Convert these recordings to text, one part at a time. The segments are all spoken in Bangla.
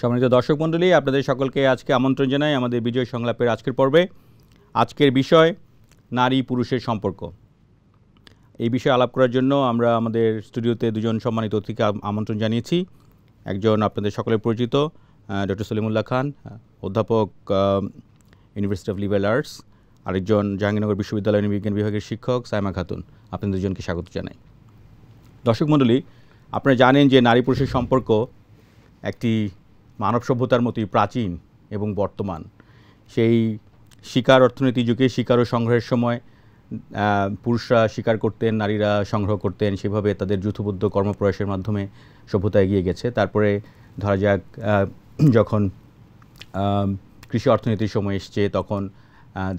সম্মানিত দর্শক মণ্ডলী, আপনাদের সকলকে আজকে আমন্ত্রণ জানাই আমাদের বিজয় সংলাপের আজকের পর্বে। আজকের বিষয় নারী পুরুষের সম্পর্ক। এই বিষয়ে আলাপ করার জন্য আমরা আমাদের স্টুডিওতে দুজন সম্মানিত অতিথিকে আমন্ত্রণ জানিয়েছি। একজন আপনাদের সকলের পরিচিত ড. সলিমুল্লাহ খান, অধ্যাপক ইউনিভার্সিটি অব লিবারেল আর্টস। আরেকজন জাহাঙ্গীরনগর বিশ্ববিদ্যালয় বিজ্ঞান বিভাগের শিক্ষক সায়মা খাতুন। আপনাদের দুজনকে স্বাগত জানাই। দর্শক মণ্ডলী, আপনারা জানেন যে নারী পুরুষের সম্পর্ক একটি মানব সভ্যতার মতোই প্রাচীন এবং বর্তমান। সেই শিকার অর্থনীতি যুগে শিকার ও সংগ্রহের সময় পুরুষরা শিকার করতেন, নারীরা সংগ্রহ করতেন। সেভাবে তাদের যুথবদ্ধ কর্মপ্রয়াসের মাধ্যমে সভ্যতা এগিয়ে গেছে। তারপরে ধরা যাক যখন কৃষি অর্থনীতির সময় এসছে, তখন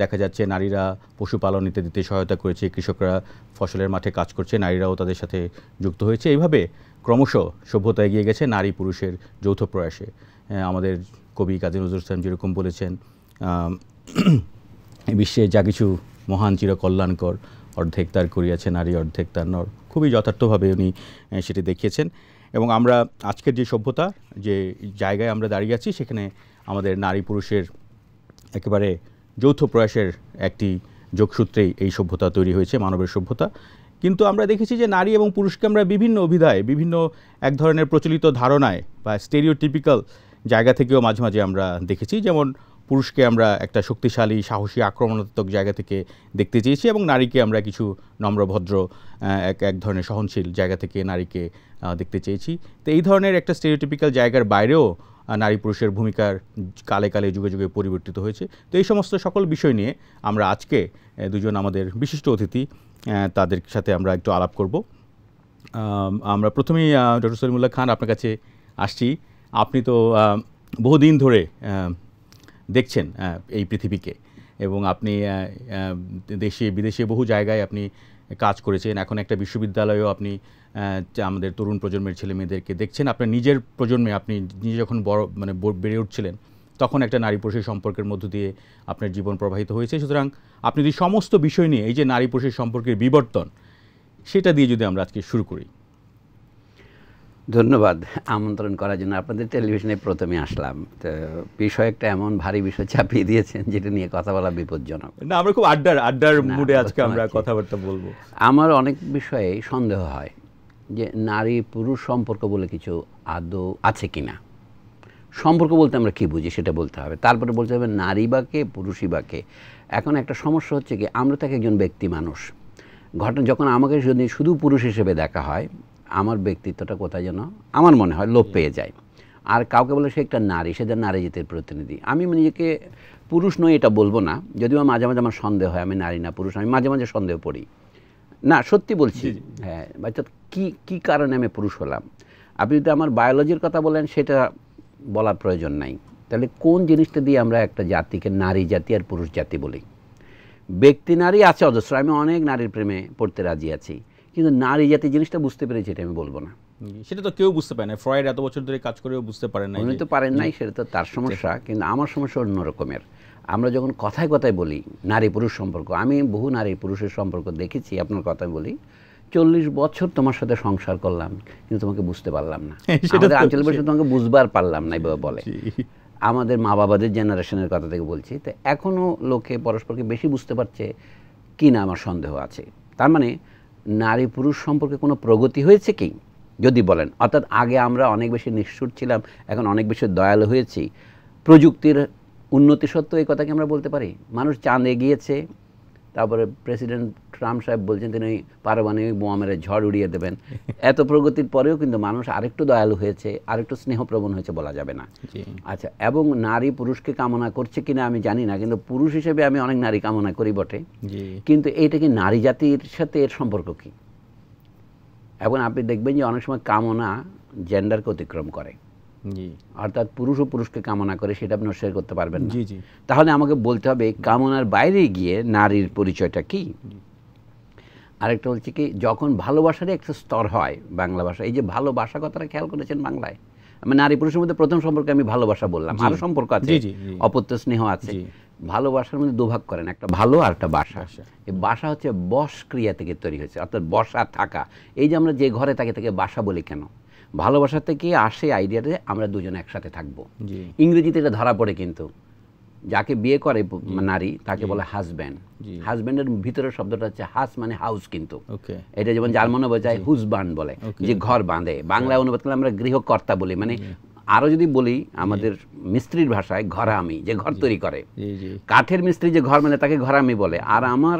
দেখা যাচ্ছে নারীরা পশুপালন ইত্যাদিতে সহায়তা করেছে, কৃষকরা ফসলের মাঠে কাজ করছে, নারীরাও তাদের সাথে যুক্ত হয়েছে। এইভাবে ক্রমশ সভ্যতা এগিয়ে গেছে নারী পুরুষের যৌথ প্রয়াসে। আমাদের কবি কাজী নজরুল ইসলাম যেরকম বলেছেন, বিশ্বে যা কিছু মহান চিরকল্যাণকর অর্ধেক তার করিয়াছে নারী, অর্ধেক তার নর। খুবই যথার্থভাবে উনি সেটি দেখিয়েছেন। এবং আমরা আজকের যে সভ্যতা, যে জায়গায় আমরা দাঁড়িয়ে আছি, সেখানে আমাদের নারী পুরুষের একেবারে যৌথ প্রয়াসের একটি যোগসূত্রেই এই সভ্যতা তৈরি হয়েছে, মানবের সভ্যতা। কিন্তু আমরা দেখেছি যে নারী এবং পুরুষকে আমরা বিভিন্ন অভিধায়, বিভিন্ন এক ধরনের প্রচলিত ধারণায় বা স্টেরিওটিপিক্যাল জায়গা থেকেও মাঝে মাঝে আমরা দেখেছি। যেমন পুরুষকে আমরা একটা শক্তিশালী, সাহসী, আক্রমণাত্মক জায়গা থেকে দেখতে চেয়েছি, এবং নারীকে আমরা কিছু নম্রভদ্র, এক ধরনের সহনশীল জায়গা থেকে নারীকে দেখতে চেয়েছি। তো এই ধরনের একটা স্টেরিওটিপিক্যাল জায়গার বাইরেও নারী পুরুষের ভূমিকার কালে কালে, যুগে যুগে পরিবর্তিত হয়েছে। তো এই সমস্ত সকল বিষয় নিয়ে আমরা আজকে দুজন আমাদের বিশিষ্ট অতিথি, তাদের সাথে আমরা একটু আলাপ করব। আমরা প্রথমেই ড. সলিমুল্লাহ খান, আপনার কাছে আসছি। আপনি তো বহুদিন ধরে দেখছেন এই পৃথিবীকে, এবং আপনি দেশে বিদেশে বহু জায়গায় আপনি কাজ করেছেন। এখন একটা বিশ্ববিদ্যালয়েও আপনি আমাদের তরুণ প্রজন্মের ছেলে মেয়েদেরকে দেখছেন। আপনার নিজের প্রজন্মে আপনি নিজে যখন বেড়ে উঠছিলেন, তখন একটা নারী পুরুষের সম্পর্কের মধ্য দিয়ে আপনার জীবন প্রবাহিত হয়েছে। সুতরাং আপনি যদি সমস্ত বিষয় নিয়ে, এই যে নারী পুরুষের সম্পর্কের বিবর্তন, সেটা দিয়ে যদি আমরা আজকে শুরু করি। ধন্যবাদ আমন্ত্রণ করার জন্য। আপনাদের টেলিভিশনে প্রথমে আসলাম, তো বিষয়টা এমন ভারী বিষয় চাপিয়ে দিয়েছেন যেটা নিয়ে কথা বলা বিপজ্জনক। না, আমরা খুব আড্ডার মুডে আজকে আমরা কথাবার্তা বলবো। আমার অনেক বিষয়ে সন্দেহ হয় যে নারী পুরুষ সম্পর্ক বলে কিছু আদৌ আছে কি না। সম্পর্ক বলতে আমরা কি বুঝি সেটা বলতে হবে, তারপরে বলতে হবে নারী বা কে, পুরুষই বা কে। এখন একটা সমস্যা হচ্ছে কি, আমরা তাকে একজন ব্যক্তি মানুষ। ঘটনা যখন আমাকে যদি শুধু পুরুষ হিসেবে দেখা হয়, আমার ব্যক্তিত্বটা কোথায় যেন আমার মনে হয় লোপ পেয়ে যায়। আর কাউকে বলে সে একটা নারী, সে তার নারী জাতির প্রতিনিধি। আমি নিজেকে পুরুষ নই এটা বলবো না, যদিও মাঝে মাঝে আমার সন্দেহ হয় আমি নারী না পুরুষ। আমি মাঝে মাঝে সন্দেহ পড়ি, না সত্যি বলছি। হ্যাঁ, অর্থাৎ কী কী কারণে আমি পুরুষ হলাম। আপনি যদি আমার বায়োলজির কথা বলেন, সেটা বলার প্রয়োজন নাই। তাহলে কোন জিনিসটা দিয়ে আমরা একটা জাতিকে নারী জাতি আর পুরুষ জাতি বলি? ব্যক্তি নারী আছে অজস্র, আমি অনেক নারীর প্রেমে পড়তে রাজি আছি, কিন্তু নারী জাতি জিনিসটা বুঝতে পেরেছি এটা আমি বলবো না। সেটা তো কেউ বুঝতে পারে না, ফ্রয়েড এত বছর ধরে কাজ করেও বুঝতে পারেন না। উনি তো পারেন নাই, সেটা তো তার সমস্যা, কিন্তু আমার সমস্যা অন্য রকমের। আমরা যখন কথায় কথায় বলি নারী পুরুষ সম্পর্ক, আমি বহু নারী পুরুষের সম্পর্ক দেখেছি। আপনার কথায় বলি, 40 বছর তোমার সাথে সংসার করলাম, কিন্তু তোমাকে বুঝতে পারলাম না। আমাদের আঞ্চলিক ভাষায় তোমাকে বুঝবার পারলাম না এইভাবে বলে। আমাদের মা বাবাদের জেনারেশনের কথা থেকে বলছি। তো এখনও লোকে পরস্পরকে বেশি বুঝতে পারছে কি না, আমার সন্দেহ আছে। তার মানে নারী পুরুষ সম্পর্কে কোনো প্রগতি হয়েছে কি যদি বলেন, অর্থাৎ আগে আমরা অনেক বেশি নিষ্ঠুর ছিলাম, এখন অনেক বেশি দয়ালু হয়েছি। প্রযুক্তির উন্নতি সত্ত্বেও এই কথাকে আমরা বলতে পারি? মানুষ চাঁদে গিয়েছে, তারপরে প্রেসিডেন্ট ট্রাম্প সাহেব বলছেন তিনি পারমাণবিক বোমা মেরে ঝড় উড়িয়ে দেবেন। এত প্রগতির পরেও কিন্তু মানুষ আরেকটু দয়ালু হয়েছে, আরেকটু স্নেহপ্রবণ হয়েছে বলা যাবে না। আচ্ছা, এবং নারী পুরুষকে কামনা করছে কিনা আমি জানি না, কিন্তু পুরুষ হিসেবে আমি অনেক নারী কামনা করি বটে। কিন্তু এইটা কি নারী জাতির সাথে এর সম্পর্ক কি? এবং আপনি দেখবেন যে অনেক সময় কামনা জেন্ডারকে অতিক্রম করে, অর্থাৎ পুরুষ ও পুরুষকে কামনা করে, সেটা আপনি অস্বীকার করতে পারবেন না। তাহলে আমাকে বলতে হবে কামনার বাইরে গিয়ে নারীর পরিচয়টা কি? আরেকটা হচ্ছে কি, যখন ভালোবাসারই একটা স্তর হয়, বাংলা ভাষা, এই যে ভালোবাসা কথাটা খেয়াল করেছেন বাংলায়, মানে নারী পুরুষের মধ্যে প্রথম সম্পর্কে আমি ভালোবাসা বললাম, আরও সম্পর্ক আছে, অপত্য স্নেহ আছে। ভালোবাসার মধ্যে দুভাগ করেন, একটা ভালো আর একটা বাসা। এই বাসা হচ্ছে বস ক্রিয়া থেকে তৈরি হয়েছে, অর্থাৎ বসা, থাকা। এই যে আমরা যে ঘরে থাকি তাকে বাসা বলি কেন? ভালোবাসা থেকে আসে আইডিয়াতে আমরা দুজন একসাথে থাকবো। ইংরেজিতে এটা ধরা পড়ে, কিন্তু যাকে বিয়ে করে নারী তাকে বলে হাজব্যান্ড। হাজব্যান্ডের ভিতরে শব্দটা হচ্ছে হাস মানে হাউস, কিন্তু এটা যেমন জার্মান অনুবাদে হুসবান বলে, যে ঘর বাঁধে। বাংলা অনুবাদ করলে আমরা গৃহকর্তা বলি, মানে আরো যদি বলি আমাদের মিস্ত্রির ভাষায় ঘরামি, যে ঘর তৈরি করে। কাঠের মিস্ত্রি যে ঘর মানে তাকে ঘরামি বলে। আর আমার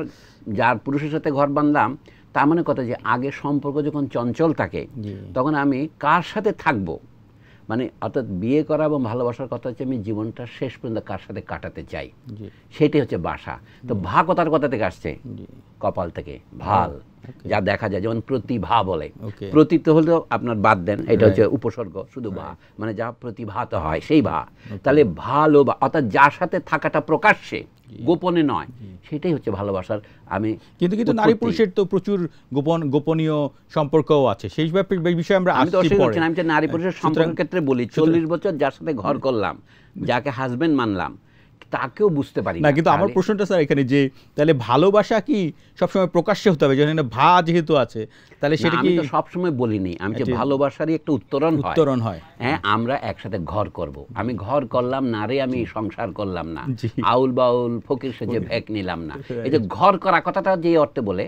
যার পুরুষের সাথে ঘর বাঁধলাম তার মানে কথা যে আগে সম্পর্ক যখন চঞ্চল থাকে তখন আমি কার সাথে থাকবো, মানে অর্থাৎ বিয়ে করা এবং ভালোবাসার কথা হচ্ছে আমি জীবনটা শেষ পর্যন্ত কার সাথে কাটাতে চাই, সেটাই হচ্ছে বাসা। তো ভা কথার কথা থেকে আসছে কপাল থেকে, ভাল যা দেখা যায়, যেমন প্রতিভা বলে। প্রতি তো হলো আপনার বাদ দেন, এটা হচ্ছে উপসর্গ, শুধু ভা মানে যা প্রতিভাত হয় সেই ভা। তাহলে ভালো বা অর্থাৎ যার সাথে থাকাটা প্রকাশ্যে, গোপনে নয়, সেটাই হচ্ছে ভালোবাসার। আমি কিন্তু কিন্তু নারী পুরুষের তো প্রচুর গোপনীয় সম্পর্কও আছে, সেই বিষয়ে আমরা আমি নারী পুরুষের সম্পর্কের ক্ষেত্রে বলি 40 বছর যার সাথে ঘর করলাম, যাকে হাজবেন্ড মানলাম, তাকেও বুঝতে পারি না। কিন্তু আমার প্রশ্নটা স্যার এখানে যে তাহলে ভালোবাসা কি সবসময় প্রকাশ্যে হতে হবে? যেখানে ভা যেহেতু আছে তাহলে সেটা কি সবসময় বলিনি আমি, যে ভালোবাসারই একটা উত্তরণ হয়। হ্যাঁ, আমরা একসাথে ঘর করব, আমি ঘর করলাম না রে, আমি সংসার করলাম না, আউল বাউল ফকির সেজে ভেক নিলাম না। এই যে ঘর করা কথাটা যে অর্থে বলে,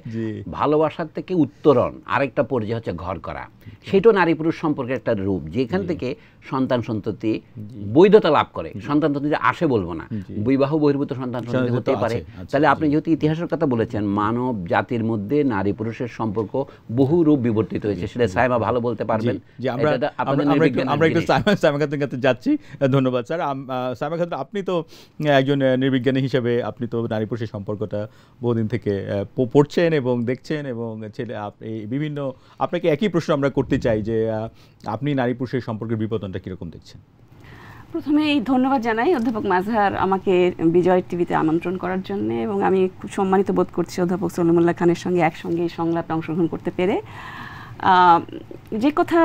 ভালোবাসার থেকে উত্তরণ আরেকটা পর্যায়ে হচ্ছে ঘর করা। সেটাও নারী পুরুষ সম্পর্কের একটা রূপ, যেখান থেকে সন্তান সন্ততি বৈধতা লাভ করে। সন্তান সন্ততি আসে বলবো না, বিবাহ বহির্ভূত সন্তান সন্ততি হতে পারে। তাহলে আপনি যেহেতু ইতিহাসের কথা বলেছেন, মানব জাতির মধ্যে নারী পুরুষের সম্পর্ক বহু রূপ বিবর্তিত হয়েছে, সেটা সাইমা ভালো বলতে পারবেন। আমরা একটু সাইমা খাতুন কাছে যাচ্ছি। ধন্যবাদ স্যার। সাইমা খাতুন, আপনি তো একজন নৃবিজ্ঞানী হিসেবে আপনি তো নারী পুরুষের সম্পর্কটা বহুদিন থেকে পড়ছেন এবং দেখছেন, এবং বিভিন্ন আপনাকে একই প্রশ্ন আমরা করতে চাই যে আপনি নারী পুরুষের সম্পর্কের বিবর্তনটা কীরকম দেখছেন? প্রথমে এই ধন্যবাদ জানাই অধ্যাপক মাজহার আমাকে বিজয় টিভিতে আমন্ত্রণ করার জন্য, এবং আমি খুব সম্মানিত বোধ করছি অধ্যাপক সলিমুল্লাহ খানের সঙ্গে একসঙ্গে এই সংলাপে অংশগ্রহণ করতে পেরে। যে কথা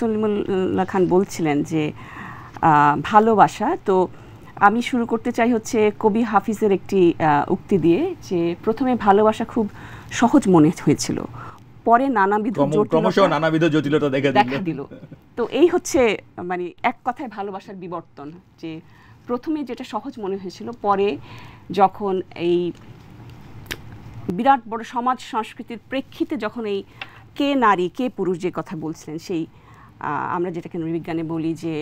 সলিমুল্লাহ খান বলছিলেন যে ভালোবাসা, তো আমি শুরু করতে চাই হচ্ছে কবি হাফিজের একটি উক্তি দিয়ে, যে প্রথমে ভালোবাসা খুব সহজ মনে হয়েছিল, পরে নানাবিধ জটিলতা দেখা দিল। তো এই হচ্ছে মানে এক কথায় ভালোবাসার বিবর্তন, যে প্রথমে যেটা সহজ মনে হয়েছিল পরে যখন এই বিরাট বড় সমাজ সংস্কৃতির প্রেক্ষিতে যখন এই কে নারী কে পুরুষ যে কথা বলছিলেন, সেই আমরা যেটাকে নৃবিজ্ঞানে বলি যে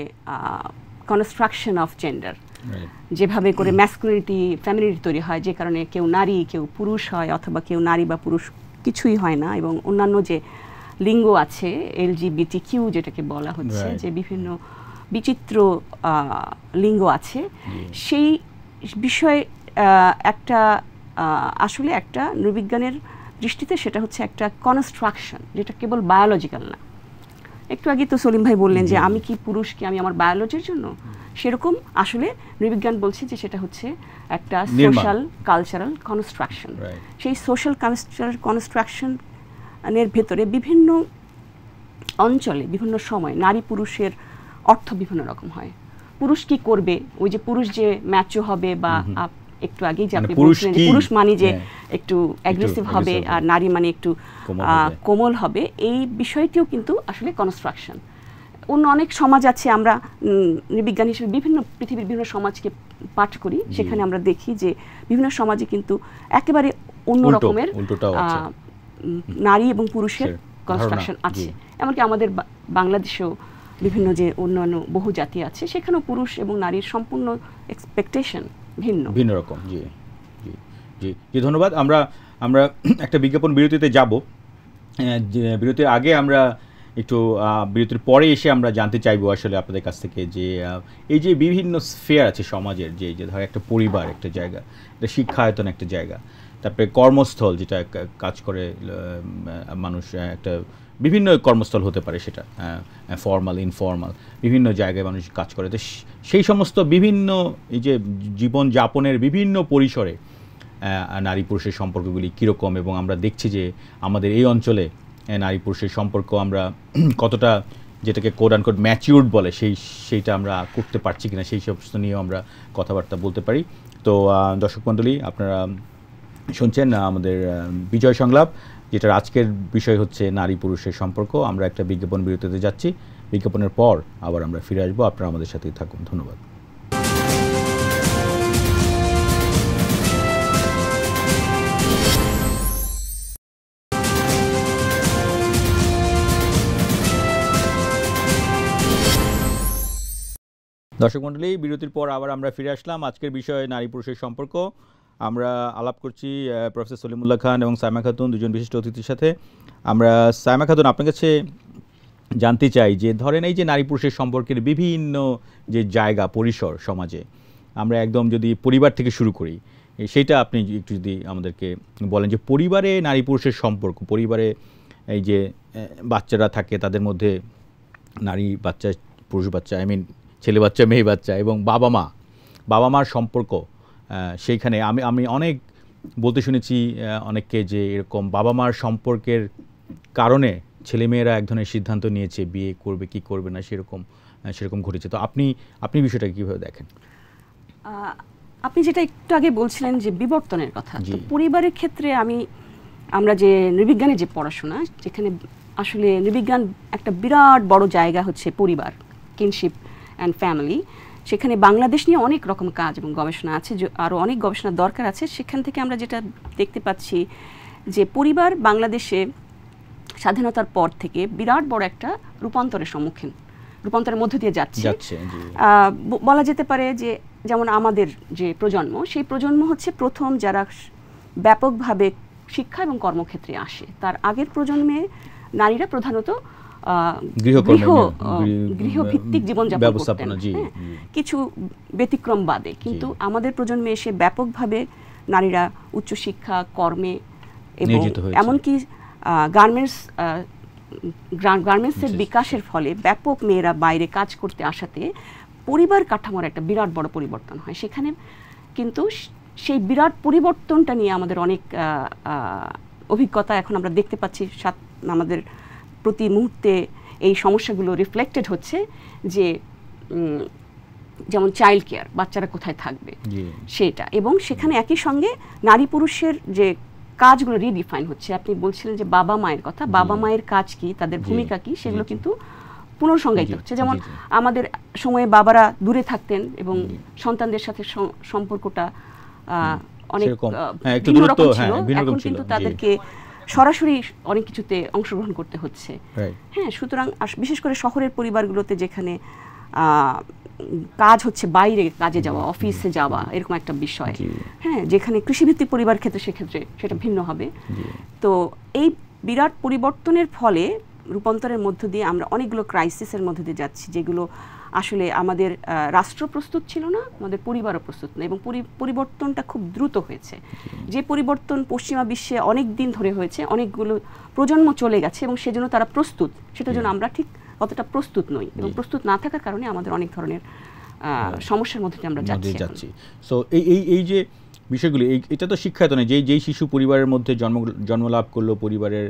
কনস্ট্রাকশন অফ জেন্ডার, যেভাবে করে ম্যাসকুলিনিটি ফেমিনিটি তৈরি হয়, যে কারণে কেউ নারী কেউ পুরুষ হয়, অথবা কেউ নারী বা পুরুষ কিছুই হয় না। এবং অন্যান্য যে লিঙ্গ আছে এলজিবিটিকিউ যেটাকে বলা হচ্ছে, যে বিভিন্ন বিচিত্র লিঙ্গ আছে, সেই বিষয়ে একটা আসলে একটা নৃবিজ্ঞানের দৃষ্টিতে সেটা হচ্ছে একটা কনস্ট্রাকশন, যেটা কেবল বায়োলজিক্যাল না। একটু আগে তো সলিম ভাই বললেন যে আমি কি পুরুষ, কি আমি আমার বায়োলজির জন্য, সেরকম আসলে নৃবিজ্ঞান বলছে যে সেটা হচ্ছে একটা সোশ্যাল কালচারাল কনস্ট্রাকশন। সেই সোশ্যাল কালচারাল কনস্ট্রাকশনের ভেতরে বিভিন্ন অঞ্চলে বিভিন্ন সময় নারী পুরুষের অর্থ বিভিন্ন রকম হয়। পুরুষ কি করবে, ওই যে পুরুষ যে ম্যাচো হবে, বা একটু আগেই যে আপনি বলছিলেন পুরুষ মানে যে একটু অ্যাগ্রেসিভ হবে আর নারী মানে একটু কোমল হবে, এই বিষয়টিও কিন্তু আসলে কনস্ট্রাকশন। অন্য অনেক সমাজ আছে, আমরা নৃবিজ্ঞানী হিসেবে বিভিন্ন পৃথিবীর বিভিন্ন সমাজকে পাঠ করি, সেখানে আমরা দেখি যে বিভিন্ন সমাজে কিন্তু একেবারে অন্য রকমের নারী এবং পুরুষের কনস্ট্রাকশন আছে। এমনকি আমাদের বাংলাদেশেও বিভিন্ন যে অন্যান্য বহু জাতি আছে, সেখানেও পুরুষ এবং নারীর সম্পূর্ণ এক্সপেকটেশন ভিন্ন রকম। জি জি জি জি ধন্যবাদ। আমরা একটা বিজ্ঞাপন বিরতিতে যাব। বিরতির আগে আমরা একটু বিরতির পরে এসে আমরা জানতে চাইবো আসলে আপনাদের কাছ থেকে যে এই যে বিভিন্ন স্ফিয়ার আছে সমাজের, যে যে ধর একটা পরিবার একটা জায়গা, একটা শিক্ষায়তন একটা জায়গা, তারপরে কর্মস্থল যেটা কাজ করে মানুষ, একটা বিভিন্ন কর্মস্থল হতে পারে, সেটা ফর্মাল ইনফর্মাল বিভিন্ন জায়গায় মানুষ কাজ করে। তো সেই সমস্ত বিভিন্ন এই যে জীবনযাপনের বিভিন্ন পরিসরে নারী পুরুষের সম্পর্কগুলি কীরকম, এবং আমরা দেখছি যে আমাদের এই অঞ্চলে নারী পুরুষের সম্পর্ক আমরা কতটা যেটাকে কোড আনকোড ম্যাচিউরড বলে সেইটা আমরা করতে পারছি কিনা, সেই সমস্ত নিয়েও আমরা কথাবার্তা বলতে পারি। তো দর্শক মণ্ডলী, আপনারা শুনছেন আমাদের বিজয় সংলাপ, যেটার আজকের বিষয় হচ্ছে নারী পুরুষের সম্পর্ক। আমরা একটা বিজ্ঞাপন বিরতিতে যাচ্ছি, বিজ্ঞাপনের পর আবার আমরা ফিরে আসবো, আপনারা আমাদের সাথেই থাকুন। ধন্যবাদ। দর্শক মণ্ডলী, বিরতির পর আবার আমরা ফিরে আসলাম। আজকের বিষয় নারী পুরুষের সম্পর্ক। আমরা আলাপ করছি প্রফেসর সলিমুল্লাহ খান এবং সায়মা খাতুন, দুজন বিশিষ্ট অতিথির সাথে। আমরা সায়মা খাতুন, আপনার কাছে জানতে চাই যে ধরেন এই যে নারী পুরুষের সম্পর্কের বিভিন্ন যে জায়গা পরিসর সমাজে, আমরা একদম যদি পরিবার থেকে শুরু করি, সেটা আপনি একটু যদি আমাদেরকে বলেন যে পরিবারে নারী পুরুষের সম্পর্ক, পরিবারে এই যে বাচ্চারা থাকে তাদের মধ্যে নারী বাচ্চা পুরুষ বাচ্চা, ছেলে বাচ্চা মেয়ে বাচ্চা, এবং বাবা মার সম্পর্ক সেইখানে আমি অনেক বলতে শুনেছি অনেককে যে এরকম বাবা মার সম্পর্কের কারণে ছেলেমেয়েরা এক ধরনের সিদ্ধান্ত নিয়েছে বিয়ে করবে কি করবে না, সেরকম ঘটেছে। তো আপনি বিষয়টাকে কীভাবে দেখেন? আপনি যেটা একটু আগে বলছিলেন যে বিবর্তনের কথা, পরিবারের ক্ষেত্রে আমরা যে নৃবিজ্ঞানে যে পড়াশোনা, যেখানে আসলে নৃবিজ্ঞান একটা বিরাট বড় জায়গা হচ্ছে পরিবার, কিনশিপ অ্যান্ড ফ্যামিলি। সেখানে বাংলাদেশ নিয়ে অনেক রকম কাজ এবং গবেষণা আছে, আরও অনেক গবেষণার দরকার আছে। সেখান থেকে আমরা যেটা দেখতে পাচ্ছি যে পরিবার বাংলাদেশে স্বাধীনতার পর থেকে বিরাট বড় একটা রূপান্তরের মধ্য দিয়ে যাচ্ছে। বলা যেতে পারে যে যেমন আমাদের যে প্রজন্ম, সেই প্রজন্ম হচ্ছে প্রথম যারা ব্যাপকভাবে শিক্ষা এবং কর্মক্ষেত্রে আসে। তার আগের প্রজন্মে নারীরা প্রধানত গৃহভিত্তিক জীবনযাপন করতেন, কিছু ব্যতিক্রম বাদে। কিন্তু আমাদের প্রজন্মে এসে ব্যাপকভাবে নারীরা উচ্চশিক্ষা, কর্মে এবং এমনকি গার্মেন্টসের বিকাশের ফলে ব্যাপক মেয়েরা বাইরে কাজ করতে আসাতে পরিবার কাঠামোর একটা বিরাট বড় পরিবর্তন হয়। সেখানে কিন্তু সেই বিরাট পরিবর্তনটা নিয়ে আমাদের অনেক অভিজ্ঞতা এখন আমরা দেখতে পাচ্ছি। আমাদের প্রতি মুহূর্তে এই সমস্যাগুলো রিফ্লেক্টেড হচ্ছে, যে যেমন চাইল্ড কেয়ার, বাচ্চারা কোথায় থাকবে সেটা, এবং সেখানে একই সঙ্গে নারী পুরুষের যে কাজগুলো রিডিফাইন হচ্ছে। আপনি বলছিলেন যে বাবা মায়ের কথা, বাবা মায়ের কাজ কি, তাদের ভূমিকা কি, সেগুলো কিন্তু পুনঃসংজ্ঞায়িত হচ্ছে। যেমন আমাদের সময়ে বাবারা দূরে থাকতেন এবং সন্তানদের সাথে সম্পর্কটা অনেক ভিন্ন রকম ছিল, এখন কিন্তু তাদেরকে সরাসরি অনেক কিছুতে অংশগ্রহণ করতে হচ্ছে। হ্যাঁ, সুতরাং বিশেষ করে শহরের পরিবারগুলোতে যেখানে কাজ হচ্ছে বাইরে কাজে যাওয়া, অফিসে যাওয়া, এরকম একটা বিষয়। হ্যাঁ, যেখানে কৃষিভিত্তিক পরিবার ক্ষেত্রে সেক্ষেত্রে সেটা ভিন্ন হবে। তো এই বিরাট পরিবর্তনের ফলে, রূপান্তরের মধ্য দিয়ে আমরা অনেকগুলো ক্রাইসিসের মধ্যে দিয়ে যাচ্ছি, যেগুলো আসলে আমাদের রাষ্ট্র প্রস্তুত ছিল না, আমাদের পরিবারও প্রস্তুত না, এবং পরিবর্তনটা খুব দ্রুত হয়েছে। যে পরিবর্তন পশ্চিমা বিশ্বে অনেক দিন ধরে হয়েছে, অনেকগুলো প্রজন্ম চলে গেছে এবং সেজন্য তারা প্রস্তুত, সেটার জন্য আমরা ঠিক অতটা প্রস্তুত নই, এবং প্রস্তুত না থাকার কারণে আমাদের অনেক ধরনের সমস্যার মধ্যে আমরা যাচ্ছি। সো এই যে বিষয়গুলি, এটা তো শিক্ষায়তন, যেই শিশু পরিবারের মধ্যে জন্মলাভ করলো, পরিবারের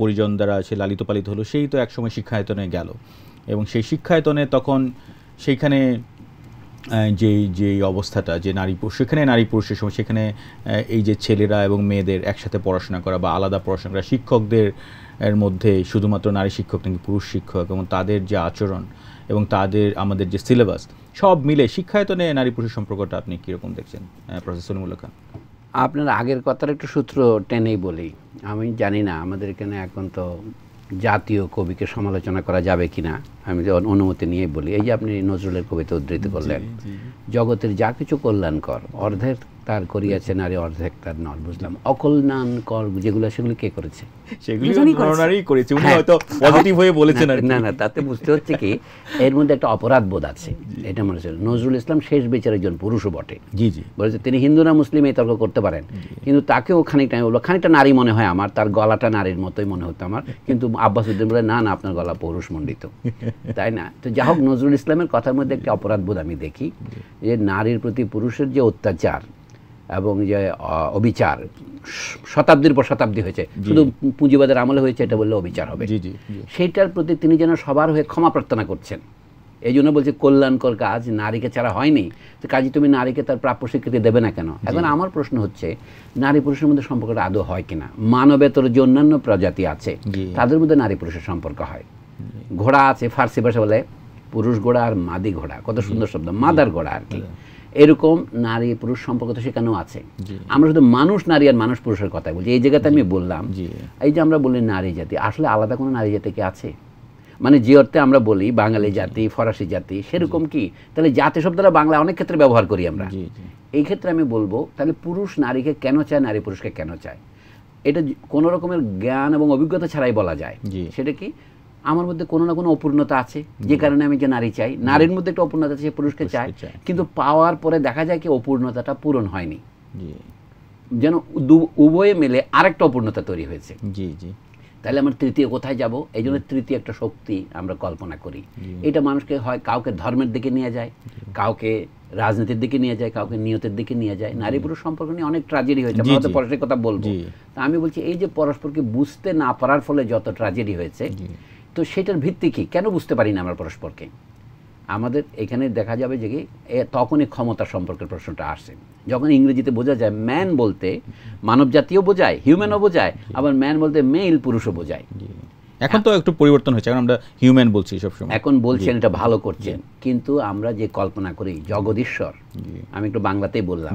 পরিজন দ্বারা সে লালিত পালিত হলো, সেই তো একসময় শিক্ষায়তনে গেল, এবং সেই শিক্ষায়তনে তখন সেইখানে যেই অবস্থাটা, যে নারী পুরুষের সময় সেখানে এই যে ছেলেরা এবং মেয়েদের একসাথে পড়াশোনা করা বা আলাদা পড়াশোনা করা, শিক্ষকদের মধ্যে শুধুমাত্র নারী শিক্ষক নাকি পুরুষ শিক্ষক, এবং তাদের যে আচরণ এবং আমাদের যে সিলেবাস, সব মিলে শিক্ষায়তনে নারী পুরুষের সম্পর্কটা আপনি কীরকম দেখছেন প্রফেসর সলিমুল্লাহ খান? আপনার আগের কথার একটু সূত্র টেনেই বলি। আমি জানি না আমাদের এখানে এখন তো জাতীয় কবিকে সমালোচনা করা যাবে কিনা, আমি অনুমতি নিয়ে বলি। এই যে আপনি নজরুলের কবিতা উদ্ধৃত করলেন, জগতের যা কিছু কল্যাণকর অর্ধেক তার করিয়াছে নারী, অর্ধেক তার নর। বুঝলাম, অকল্যাণকর যেগুলো সেগুলো কে করেছে? সেগুলো নরনারীই করেছে, উনি হয়তো পজিটিভ হয়ে বলেছেন আর না। তাতে বুঝতে হচ্ছে কি এর মধ্যে একটা অপরাধ বোধ আছে, এটা মনে হচ্ছে। নজরুল ইসলাম শেষ বিচারের জন্য পুরুষও বটে। জি, বলেছে তিনি হিন্দু না মুসলিম এই তর্ক করতে পারেন, কিন্তু তাকেও খানিকটা নারী মনে হয় আমার, তার গলাটা নারীর মতোই মনে হতো আমার, কিন্তু আব্বাস উদ্দিন বলে না আপনার গলা পুরুষ মণ্ডিত, তাই না? তো যাই হোক, নজরুল ইসলামের কথার মধ্যে একটা অপরাধ বোধ আমি দেখি, যে নারীর প্রতি পুরুষের যে অত্যাচার এবং যে অবিচার শতাব্দীর পর শতাব্দী হয়েছে, শুধু পুঁজিবাদের আমলে হয়েছে এটা বললে অবিচার হবে, সেইটার প্রতি তিনি যেন সবার হয়ে ক্ষমা প্রার্থনা করছেন। এই জন্য বলছে কল্যাণকর কাজ নারীকে ছাড়া হয়নি, তো কাজে তুমি নারীকে তার প্রাপ্য স্বীকৃতি দেবে না কেন? এখন আমার প্রশ্ন হচ্ছে নারী পুরুষের মধ্যে সম্পর্কটা আদৌ হয় কিনা? মানবেতর যে অন্যান্য প্রজাতি আছে তাদের মধ্যে নারী পুরুষের সম্পর্ক হয়, ঘোড়া আছে ফার্সি ভাষা বলে পুরুষ ঘোড়া আর মাদি ঘোড়া, কত সুন্দর শব্দ মাদার ঘোড়া আর কি। এরকম নারী পুরুষ সম্পর্ক তো সেখানেও আছে। আমরা শুধু মানুষ নারী আর মানুষ পুরুষের কথা বলছি, এই জায়গাতে আমি বললাম এই যে আমরা বলি নারী জাতি, আসলে আলাদা কোনো নারী জাতি কি আছে? মানে যে অর্থে আমরা বলি বাঙালি জাতি ফরাসি জাতি সেরকম কি? তাহলে জাতি শব্দটা বাংলা অনেক ক্ষেত্রে ব্যবহার করি আমরা। এই ক্ষেত্রে আমি বলবো তাহলে পুরুষ নারীকে কেন চায়, নারী পুরুষকে কেন চায়, এটা কোনো রকমের জ্ঞান এবং অভিজ্ঞতা ছাড়াই বলা যায়। সেটা কি আমার মধ্যে কোনো না কোনো অপূর্ণতা আছে, যে কারণে আমি যে নারী চাই, নারীর মধ্যে একটা অপূর্ণতা আছে সে পুরুষকে চায়, কিন্তু পাওয়ার পরে দেখা যায় কি অপূর্ণতাটা পূরণ হয়নি, যেন উভয়ে মিলে আরেকটা অপূর্ণতা তৈরি হয়েছে। তাহলে আমার তৃতীয় কোথায় যাব? এই জন্য তৃতীয় একটা শক্তি আমরা কল্পনা করি, এটা মানুষকে হয় কাউকে ধর্মের দিকে নিয়ে যায়, কাউকে রাজনীতির দিকে নিয়ে যায়, কাউকে নিয়তের দিকে নিয়ে যায়। নারী পুরুষ সম্পর্ক নিয়ে অনেক ট্র্যাজেডি হয়েছে, আমরা তো পরস্পরের কথা বলবো, তা আমি বলছি এই যে পরস্পরকে বুঝতে না পারার ফলে যত ট্র্যাজেডি হয়েছে, তো সেটার ভিত্তি কি? কেন বুঝতে পারি না আমরা পরস্পরকে? আমাদের এখানে দেখা যাবে যে তখনই ক্ষমতা সম্পর্কের প্রশ্নটা আসে যখন ইংরেজিতে বোঝা যায় ম্যান বলতে মানব জাতীয় বোঝায়, হিউম্যানও বোঝায়, আবার ম্যান বলতে মেল পুরুষও বোঝায়। এখন তো একটু পরিবর্তন হয়েছে, এখন আমরা হিউম্যান বলছি সবসময়, এখন বলছেন এটা ভালো করছেন, কিন্তু আমরা যে কল্পনা করি জগদীশ্বর, আমি একটু বাংলাতেই বললাম,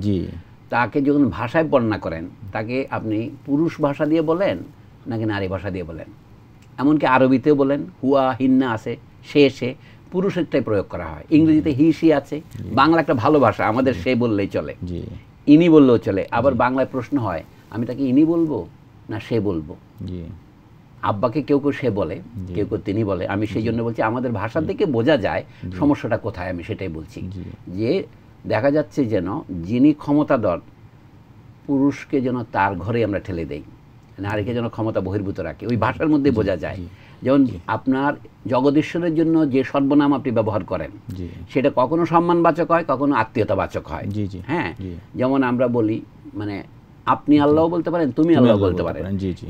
তাকে যখন ভাষায় বর্ণনা করেন তাকে আপনি পুরুষ ভাষা দিয়ে বলেন নাকি নারী ভাষা দিয়ে বলেন? এমনকি আরবিতেও বলেন হুয়া হিন্না আছে, সে পুরুষেরটাই প্রয়োগ করা হয়, ইংরেজিতে হি সি আছে, বাংলা একটা ভালো ভাষা আমাদের, সে বললেই চলে ইনি বললেও চলে। আবার বাংলায় প্রশ্ন হয় আমি তাকে ইনি বলবো না সে বলবো? আব্বাকে কেউ কেউ সে বলে, কেউ কেউ তিনি বলে। আমি সেই জন্য বলছি আমাদের ভাষা থেকে বোঝা যায় সমস্যাটা কোথায়, আমি সেটাই বলছি যে দেখা যাচ্ছে যেন যিনি ক্ষমতাধর পুরুষকে যেন তার ঘরে আমরা ঠেলে দেই, নারীকে যেন ক্ষমতা বহির্ভূত রাখি, ওই ভাষার মধ্যে বোঝা যায়। যেমন আপনার জগদীশ্বরের জন্য যে সর্বনাম আপনি ব্যবহার করেন সেটা কখনো সম্মানবাচক হয়, কখনো আত্মীয়তাবাচক হয়। হ্যাঁ, যেমন আমরা বলি মানে আপনি আল্লাহ বলতে পারেন, তুমি আল্লাহ বলতে পারেন,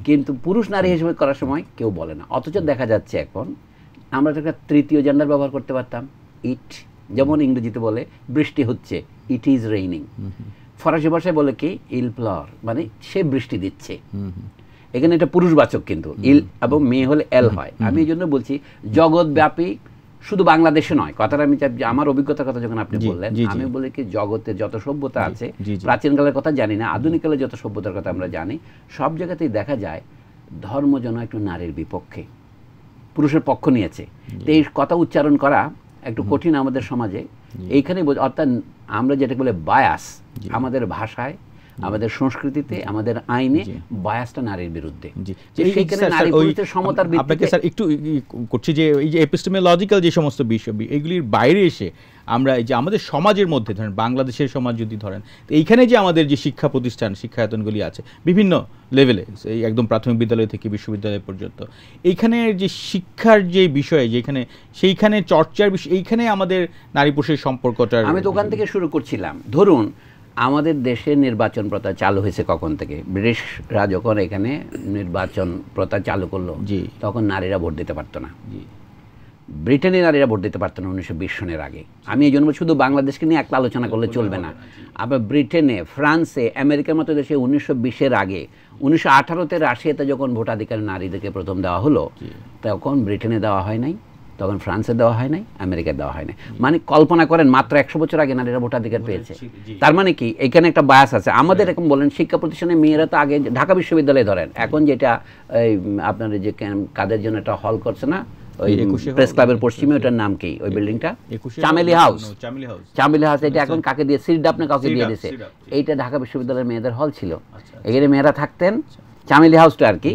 কিন্তু পুরুষ নারী হিসেবে করার সময় কেউ বলে না। অথচ দেখা যাচ্ছে এখন আমরা তো একটা তৃতীয় জেন্ডার ব্যবহার করতে পারতাম, ইট, যেমন ইংরেজিতে বলে বৃষ্টি হচ্ছে, ইট ইজ রেইনিং, ফরাসি ভাষায় বলে কি ইল প্লার, মানে সে বৃষ্টি দিচ্ছে। এখানে এটা পুরুষবাচক, কিন্তু ইল এবং মেয়ে হলে এল হয়। আমি এই জন্য বলছি জগৎব্যাপী, শুধু বাংলাদেশে নয়, কথাটা আমি আমার অভিজ্ঞতার কথা যখন আপনি বললেন, আমি বলি কি জগতে যত সভ্যতা আছে, প্রাচীনকালের কথা জানি না, আধুনিককালে যত সভ্যতার কথা আমরা জানি, সব জায়গাতেই দেখা যায় ধর্ম যেন একটু নারীর বিপক্ষে পুরুষের পক্ষ নিয়েছে। তো এই কথা উচ্চারণ করা একটু কঠিন আমাদের সমাজে, এইখানে অর্থাৎ আমরা যেটা বলে বায়াস, আমাদের ভাষায় আমাদের সংস্কৃতিতে আমাদের আইনে বায়াসটা নারীর বিরুদ্ধে। আপনাকে স্যার একটু করছি যে এই যে এপিস্টেমোলজিক্যাল যে সমস্ত বিষয় এগুলির বাইরে এসে আমরা এই যে আমাদের সমাজের মধ্যে ধরেন বাংলাদেশের সমাজ যদি ধরেন, তো এইখানে যে আমাদের যে শিক্ষা প্রতিষ্ঠান শিক্ষায়তনগুলি আছে বিভিন্ন লেভেলে, এই একদম প্রাথমিক বিদ্যালয় থেকে বিশ্ববিদ্যালয় পর্যন্ত, এইখানে যে শিক্ষার যে বিষয়ে যেখানে সেইখানে চর্চার বিষয়, এইখানে আমাদের নারী পুরুষের সম্পর্কটা আমি দোকান থেকে শুরু করছিলাম। ধরুন আমাদের দেশে নির্বাচন প্রথা চালু হয়েছে কখন থেকে? ব্রিটিশরা যখন এখানে নির্বাচন প্রথা চালু করলো তখন নারীরা ভোট দিতে পারতো না, ব্রিটেনে নারীরা ভোট দিতে পারতো না 1920 সনের আগে। আমি এই জন্য শুধু বাংলাদেশকে নিয়ে একটা আলোচনা করলে চলবে না, আবার ব্রিটেনে, ফ্রান্সে, আমেরিকার মতো দেশে 1920-এর আগে 1918-তে রাশিয়াতে যখন ভোটাধিকার নারীদেরকে প্রথম দেওয়া হলো, তখন ব্রিটেনে দেওয়া হয় নাই, তখন ফ্রান্সে দেওয়া হয় নাই, আমেরিকায় দেওয়া হয় নাই। মানে কল্পনা করেন মাত্র 100 বছর আগে নারীরা ভোটাধিকার পেয়েছে। তার মানে কি এখানে একটা বায়াস আছে আমাদের। এরকম বলেন শিক্ষা প্রতিষ্ঠানে মেয়েরা তো আগে ঢাকা বিশ্ববিদ্যালয়ে ধরেন এখন যেটা আপনার যে কাদের জন্য একটা হল করছে না ওই প্রেস ক্লাবের পশ্চিমে, ওটার নাম কি ওই বিল্ডিংটা? চামেলি হাউস। চামেলি হাউস এটা এখন কাকে দিয়ে? সিডা আপনি কাউকে দিয়ে দিয়েছে। এইটা ঢাকা বিশ্ববিদ্যালয়ের মেয়েদের হল ছিল, এখানে মেয়েরা থাকতেন, চামেলি হাউসটা আর কি।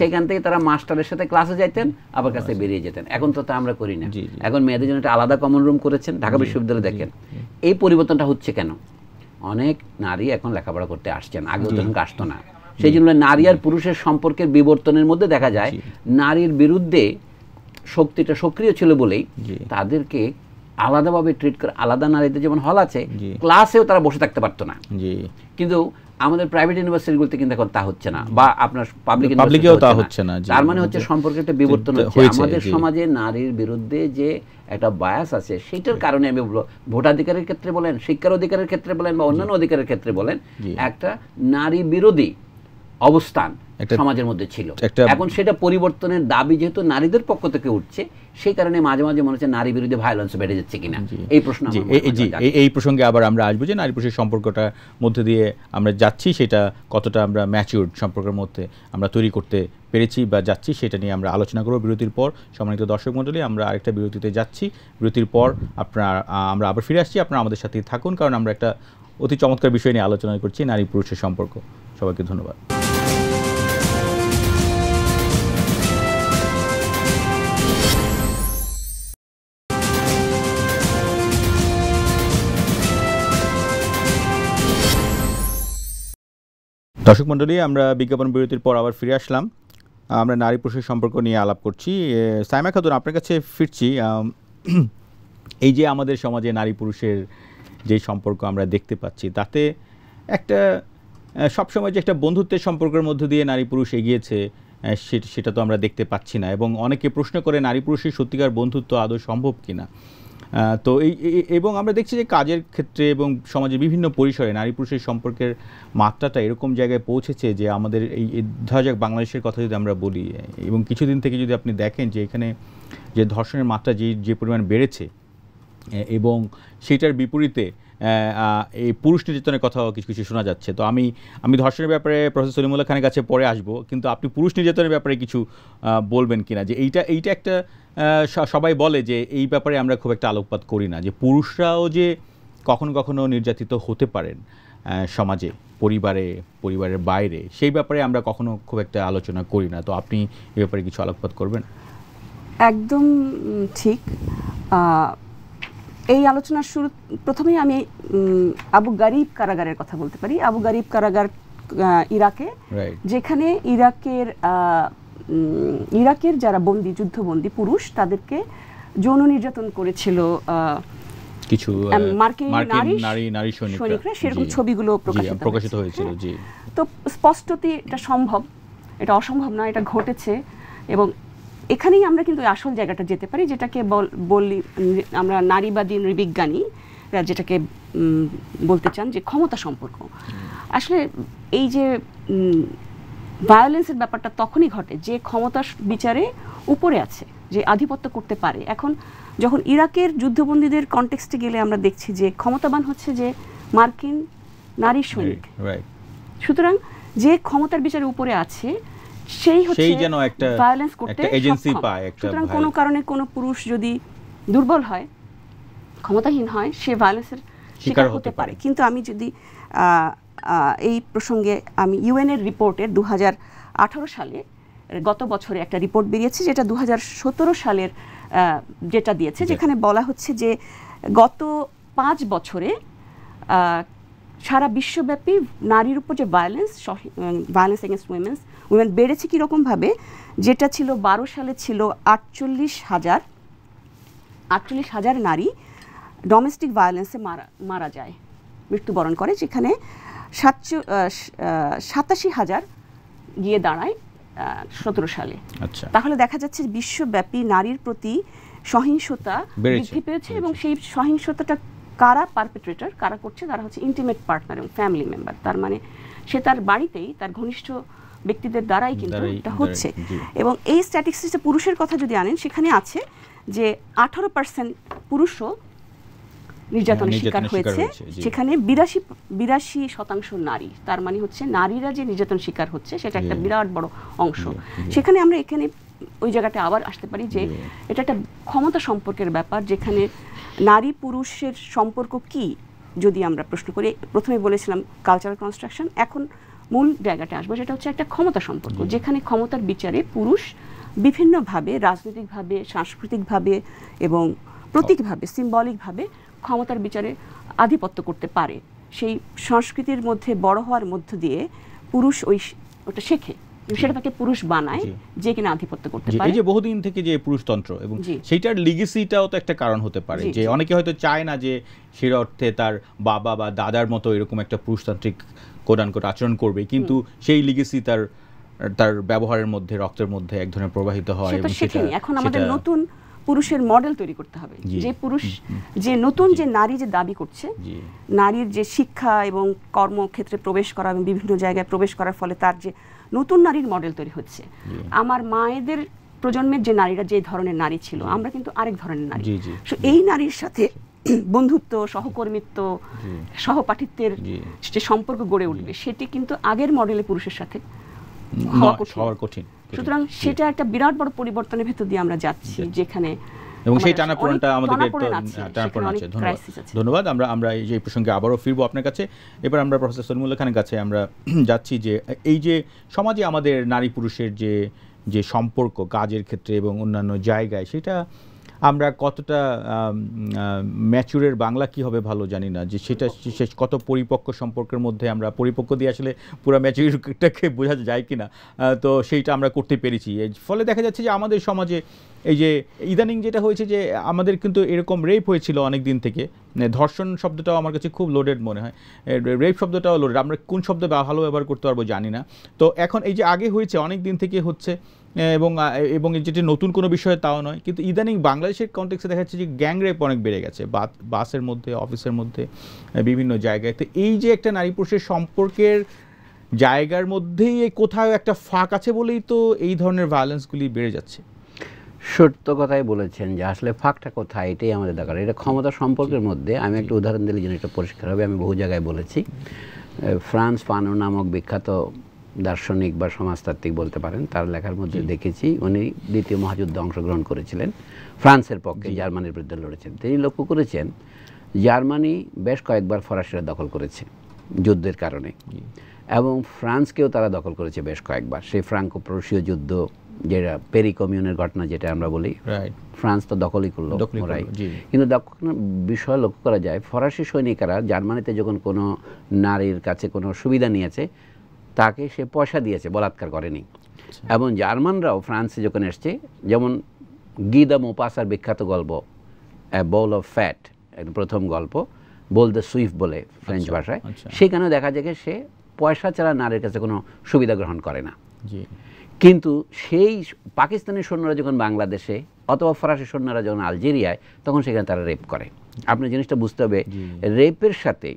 সেখান থেকে তারা মাস্টারের সাথে ক্লাসে যাইতেন, আবার কাছে বেরিয়ে যেতেন। এখন তো তা আমরা করি না, এখন মেয়েদের জন্য একটা আলাদা কমন রুম করেছেন ঢাকা বিশ্ববিদ্যালয়ে। দেখেন এই পরিবর্তনটা হচ্ছে কেন? অনেক নারী এখন লেখাপড়া করতে আসছেন, আগে তখন আসতো না। সেই জন্য নারী আর পুরুষের সম্পর্কের বিবর্তনের মধ্যে দেখা যায় নারীর বিরুদ্ধে শক্তিটা সক্রিয় ছিল বলেই তাদেরকে আলাদাভাবে ট্রিট করে। আলাদা নারীদের যেমন হল আছে, ক্লাসেও তারা বসে থাকতে পারতো না, কিন্তু আমাদের প্রাইভেট ইউনিভার্সিটিগুলোতে কিন্তু এখন তা হচ্ছে না, বা আপনার পাবলিকেও তা হচ্ছে না। তার মানে হচ্ছে সম্পর্কে একটা বিবর্তন হচ্ছে আমাদের সমাজে। নারীর বিরুদ্ধে যে একটা বায়াস আছে সেটার কারণে আমি বলবো ভোটাধিকারের ক্ষেত্রে বলেন, শিক্ষার অধিকারের ক্ষেত্রে বলেন, বা অন্যান্য অধিকারের ক্ষেত্রে বলেন, একটা নারী বিরোধী অবস্থান সমাজের মধ্যে ছিল। এখন সেটা পরিবর্তনের দাবি যেহেতু নারীদের পক্ষ থেকে উঠছে, সেই কারণে মাঝে মাঝে মনে হচ্ছে নারী বিরোধী ভায়োলেন্স বেড়ে যাচ্ছে কিনা, এই প্রশ্ন। এই প্রসঙ্গে আবার আমরা আসবো যে নারী পুরুষের সম্পর্কটার মধ্যে দিয়ে আমরা যাচ্ছি, সেটা কতটা আমরা ম্যাচিউরড সম্পর্কের মধ্যে আমরা তৈরি করতে পেরেছি বা যাচ্ছি, সেটা নিয়ে আমরা আলোচনা করব বিরতির পর। সম্মানিত দর্শক মণ্ডলী, আমরা আরেকটা বিরতিতে যাচ্ছি। বিরতির পর আমরা আবার ফিরে আসছি। আপনারা আমাদের সাথেই থাকুন, কারণ আমরা একটা অতি চমৎকার বিষয় নিয়ে আলোচনা করছি, নারী পুরুষের সম্পর্ক। সবাইকে ধন্যবাদ। দর্শক মণ্ডলী, আমরা বিজ্ঞাপন বিরতির পর আবার ফিরে আসলাম। আমরা নারী পুরুষের সম্পর্ক নিয়ে আলাপ করছি। সাইমা খাতুন, আপনার কাছে ফিরছি। এই যে আমাদের সমাজে নারী পুরুষের যে সম্পর্ক আমরা দেখতে পাচ্ছি, তাতে একটা সবসময় যে একটা বন্ধুত্বের সম্পর্কের মধ্যে দিয়ে নারী পুরুষ এগিয়েছে, সেটা তো আমরা দেখতে পাচ্ছি না। এবং অনেকে প্রশ্ন করে নারী পুরুষের সত্যিকার বন্ধুত্ব আদৌ সম্ভব কিনা। তো এবং আমরা দেখছি যে কাজের ক্ষেত্রে এবং সমাজের বিভিন্ন পরিসরে নারী পুরুষের সম্পর্কের মাত্রাটা এরকম জায়গায় পৌঁছেছে যে আমাদের এই ধরা বাংলাদেশের কথা যদি আমরা বলি, এবং কিছুদিন থেকে যদি আপনি দেখেন যে এখানে যে ধর্ষণের মাত্রা যে পরিমাণ বেড়েছে, এবং সেটার বিপরীতে এই পুরুষ নির্যাতনের কথাও কিছু কিছু শোনা যাচ্ছে। তো আমি ধর্ষণের ব্যাপারে প্রফেসর সলিমুল্লাহ খানের কাছে পরে আসব, কিন্তু আপনি পুরুষ নির্যাতনের ব্যাপারে কিছু বলবেন কিনা, যে এইটা একটা সবাই বলে যে এই ব্যাপারে আমরা খুব একটা আলোকপাত করি না, যে পুরুষরাও যে কখনো কখনো নির্যাতিত হতে পারেন সমাজে, পরিবারের বাইরে, সেই ব্যাপারে আমরা কখনো খুব একটা আলোচনা করি না। তো আপনি এই ব্যাপারে কিছু আলোকপাত করবেন। একদম ঠিক। এই আলোচনার শুরু প্রথমেই আমি আবু গারিব কারাগারের কথা বলতে পারি। আবু গারিব কারাগার ইরাকে, যেখানে ইরাকের যারা বন্দী, যুদ্ধবন্দী পুরুষ, তাদেরকে যৌন নির্যাতন করেছিল কিছু মার্কিন নারী সৈনিকরা, সেরকম ছবিগুলো প্রকাশিত হয়েছিল। তো স্পষ্টতই এটা সম্ভব, এটা অসম্ভব না, এটা ঘটেছে। এবং এখানেই আমরা কিন্তু আসল জায়গাটা যেতে পারি, যেটাকে বলি আমরা নারীবাদী নৃবিজ্ঞানীরা যেটাকে বলতে চান যে ক্ষমতা সম্পর্ক। আসলে এই যে ভায়োলেন্সের ব্যাপারটা তখনই ঘটে যে ক্ষমতা বিচারে উপরে আছে, যে আধিপত্য করতে পারে। এখন যখন ইরাকের যুদ্ধবন্দীদের কনটেক্সটে গেলে আমরা দেখছি যে ক্ষমতাবান হচ্ছে যে মার্কিন নারী সৈনিক। সুতরাং যে ক্ষমতার বিচারে উপরে আছে সেই হচ্ছে যেন একটা ভায়োলেন্স করতে এজেন্সি পায়। সুতরাং কোনো কারণে কোনো পুরুষ যদি দুর্বল হয়, ক্ষমতাহীন হয়, সে ভায়োলেন্সের শিকার হতে পারে। কিন্তু আমি যদি এই প্রসঙ্গে আমি ইউএনের রিপোর্টের 2018 সালে গত বছরে একটা রিপোর্ট বেরিয়েছে, যেটা 2017 সালের যেটা দিয়েছে, যেখানে বলা হচ্ছে যে গত 5 বছরে সারা বিশ্বব্যাপী নারীর উপর যে ভায়োলেন্স এগেনস্ট উইমেন বেড়েছে কীরকমভাবে, যেটা ছিল 2012 সালে ছিল 48,000 নারী ডোমেস্টিক ভায়োলেন্সে মারা যায়, মৃত্যুবরণ করে, যেখানে 87,000 গিয়ে দাঁড়ায় 2017 সালে। তাহলে দেখা যাচ্ছে বিশ্বব্যাপী নারীর প্রতি সহিংসতা বৃদ্ধি পেয়েছে, এবং সেই সহিংসতাটা কারা পারপেট্রেটর, কারা করছে, তারা হচ্ছে ইন্টিমেট পার্টনার এবং ফ্যামিলি মেম্বার। তার মানে সে তার বাড়িতেই তার ঘনিষ্ঠ ব্যক্তিদের দ্বারাই কিন্তু এটা হচ্ছে। এবং এই স্ট্যাটিস্টিক্সে পুরুষের কথা যদি আনেন, সেখানে আছে যে 18% পুরুষও নির্যাতনের শিকার হয়েছে, সেখানে 82% নারী। তার মানে হচ্ছে নারীরা যে নির্যাতন শিকার হচ্ছে সেটা একটা বিরাট বড় অংশ। সেখানে আমরা এখানে ওই জায়গাটা আবার আসতে পারি যে এটা একটা ক্ষমতা সম্পর্কের ব্যাপার, যেখানে নারী পুরুষের সম্পর্ক কি যদি আমরা প্রশ্ন করি। প্রথমে বলেছিলাম কালচারাল কনস্ট্রাকশন, এখন মূল জায়গাটা আসবো, যেটা হচ্ছে একটা ক্ষমতা সম্পর্ক, যেখানে ক্ষমতার বিচারে পুরুষ বিভিন্নভাবে রাজনৈতিকভাবে, সাংস্কৃতিকভাবে এবং প্রতীকভাবে, সিম্বলিকভাবে ক্ষমতার বিচারে আধিপত্য করতে পারে। সেই সংস্কৃতির মধ্যে বড় হওয়ার মধ্য দিয়ে পুরুষ ওটা শেখে, সেটা তাকে পুরুষ বানায় যে কিনা আধিপত্য করতে পারে। এই যে বহুদিন থেকে যে পুরুষতন্ত্র, এবং সেইটার লিগেসিটাও তো একটা কারণ হতে পারে, যে অনেকে হয়তো চায় না যে সেই অর্থে তার বাবা বা দাদার মতো এরকম একটা পুরুষতান্ত্রিক কোডানকোট আচরণ করবে, কিন্তু সেই লিগেসি তার ব্যবহারের মধ্যে, রক্তের মধ্যে এক ধরনের প্রবাহিত হয়। এবং সেটা এখন আমাদের নতুন পুরুষের মডেল তৈরি করতে হবে। যে পুরুষ যে নতুন যে নারী যে দাবি করছে, নারীর যে শিক্ষা এবং কর্মক্ষেত্রে প্রবেশ করা এবং বিভিন্ন জায়গায় প্রবেশ করার ফলে তার যে নতুন নারীর মডেল তৈরি হচ্ছে। আমার মায়েদের প্রজন্মের যে নারীরা যে ধরনের নারী ছিল, আমরা কিন্তু আরেক ধরনের নারী। সো এই নারীর সাথে বন্ধুত্ব, সহকর্মিত্ব, সহপাঠিত্বের যে সম্পর্ক গড়ে উঠবে সেটি কিন্তু আগের মডেলে পুরুষের সাথে হওয়া কঠিন। সুতরাং সেটা একটা বিরাট বড় পরিবর্তনের ভেতর দিয়ে আমরা যাচ্ছি, যেখানে এবং সেই টানাপোড়েনটা আমাদেরকে টানাপোড়েন আছে। ধন্যবাদ। আমরা এই যে প্রসঙ্গে আবারও ফিরবো আপনার কাছে। এবার আমরা প্রফেসর সলিমুল্লাহ খানের কাছে আমরা যাচ্ছি, যে এই যে সমাজে আমাদের নারী পুরুষের যে যে সম্পর্ক কাজের ক্ষেত্রে এবং অন্যান্য জায়গায়, সেটা আমরা কতটা ম্যাচুরের বাংলা কি হবে ভালো জানি না, যে সেটা শেষ কত পরিপক্ক সম্পর্কের মধ্যে আমরা পরিপক্ক দিয়ে আসলে পুরো ম্যাচুরিটাকে বোঝা যায় কি না, তো সেইটা আমরা করতে পেরেছি। এর ফলে দেখা যাচ্ছে যে আমাদের সমাজে এই যে ইদানিং যেটা হয়েছে, যে আমাদের কিন্তু এরকম রেপ হয়েছিল অনেক দিন থেকে। ধর্ষণ শব্দটাও আমার কাছে খুব লোডেড মনে হয়, রেপ শব্দটাও লোডেড। আমরা কোন শব্দ ভালো ব্যবহার করতে পারবো জানি না। তো এখন এই যে আগে হয়েছে অনেক দিন থেকে হচ্ছে, এবং যেটি নতুন কোনো বিষয় তাও নয়, কিন্তু ইদানিং বাংলাদেশের কনটেক্সে দেখা যাচ্ছে যে গ্যাং রেপ অনেক বেড়ে গেছে, বাসের মধ্যে, অফিসের মধ্যে, বিভিন্ন জায়গায়। তো এই যে একটা নারী পুরুষের সম্পর্কের জায়গার মধ্যেই কোথাও একটা ফাঁক আছে বলেই তো এই ধরনের ভায়োলেন্সগুলি বেড়ে যাচ্ছে। সত্য কথাই বলেছেন, যে আসলে ফাঁকটা কোথায় এটাই আমাদের দরকার। এটা ক্ষমতা সম্পর্কের মধ্যে আমি একটা উদাহরণ দিলে জিনিসটা পরিষ্কার হবে। আমি বহু জায়গায় বলেছি, ফ্রান্স ফানো নামক বিখ্যাত দার্শনিক বা সমাজতাত্ত্বিক বলতে পারেন, তার লেখার মধ্যে দেখেছি উনি দ্বিতীয় মহাযুদ্ধে অংশগ্রহণ করেছিলেন, ফ্রান্সের পক্ষে জার্মানির বিরুদ্ধে লড়েছেন। তিনি লক্ষ্য করেছেন জার্মানি বেশ কয়েকবার ফরাসিরা দখল করেছে যুদ্ধের কারণে, এবং ফ্রান্সকেও তারা দখল করেছে বেশ কয়েকবার। সেই ফ্রাঙ্কো প্রুশীয় যুদ্ধ, যেটা পেরি কমিউনের ঘটনা যেটা আমরা বলি, ফ্রান্স তো দখলই করলো। কিন্তু বিষয় লক্ষ্য করা যায়, ফরাসি সৈনিকেরা জার্মানিতে যখন কোনো নারীর কাছে কোনো সুবিধা নিয়েছে, তাকে সে পয়সা দিয়েছে, বলাৎকার করেনি। এবং জার্মানরাও ফ্রান্সে যখন এসছে, যেমন গি দ্য মোপাসার বিখ্যাত গল্প বল অফ ফ্যাট, প্রথম গল্প বল দ্য সুইফট বলে ফ্রেঞ্চ ভাষায়, সেখানেও দেখা যায় সে পয়সা ছাড়া নারীর কাছে কোনো সুবিধা গ্রহণ করে না। কিন্তু সেই পাকিস্তানি সৈন্যরা যখন বাংলাদেশে, অথবা ফরাসি সৈন্যরা যখন আলজেরিয়ায়, তখন সেখানে তারা রেপ করে। আপনি জিনিসটা বুঝতে হবে, রেপের সাথে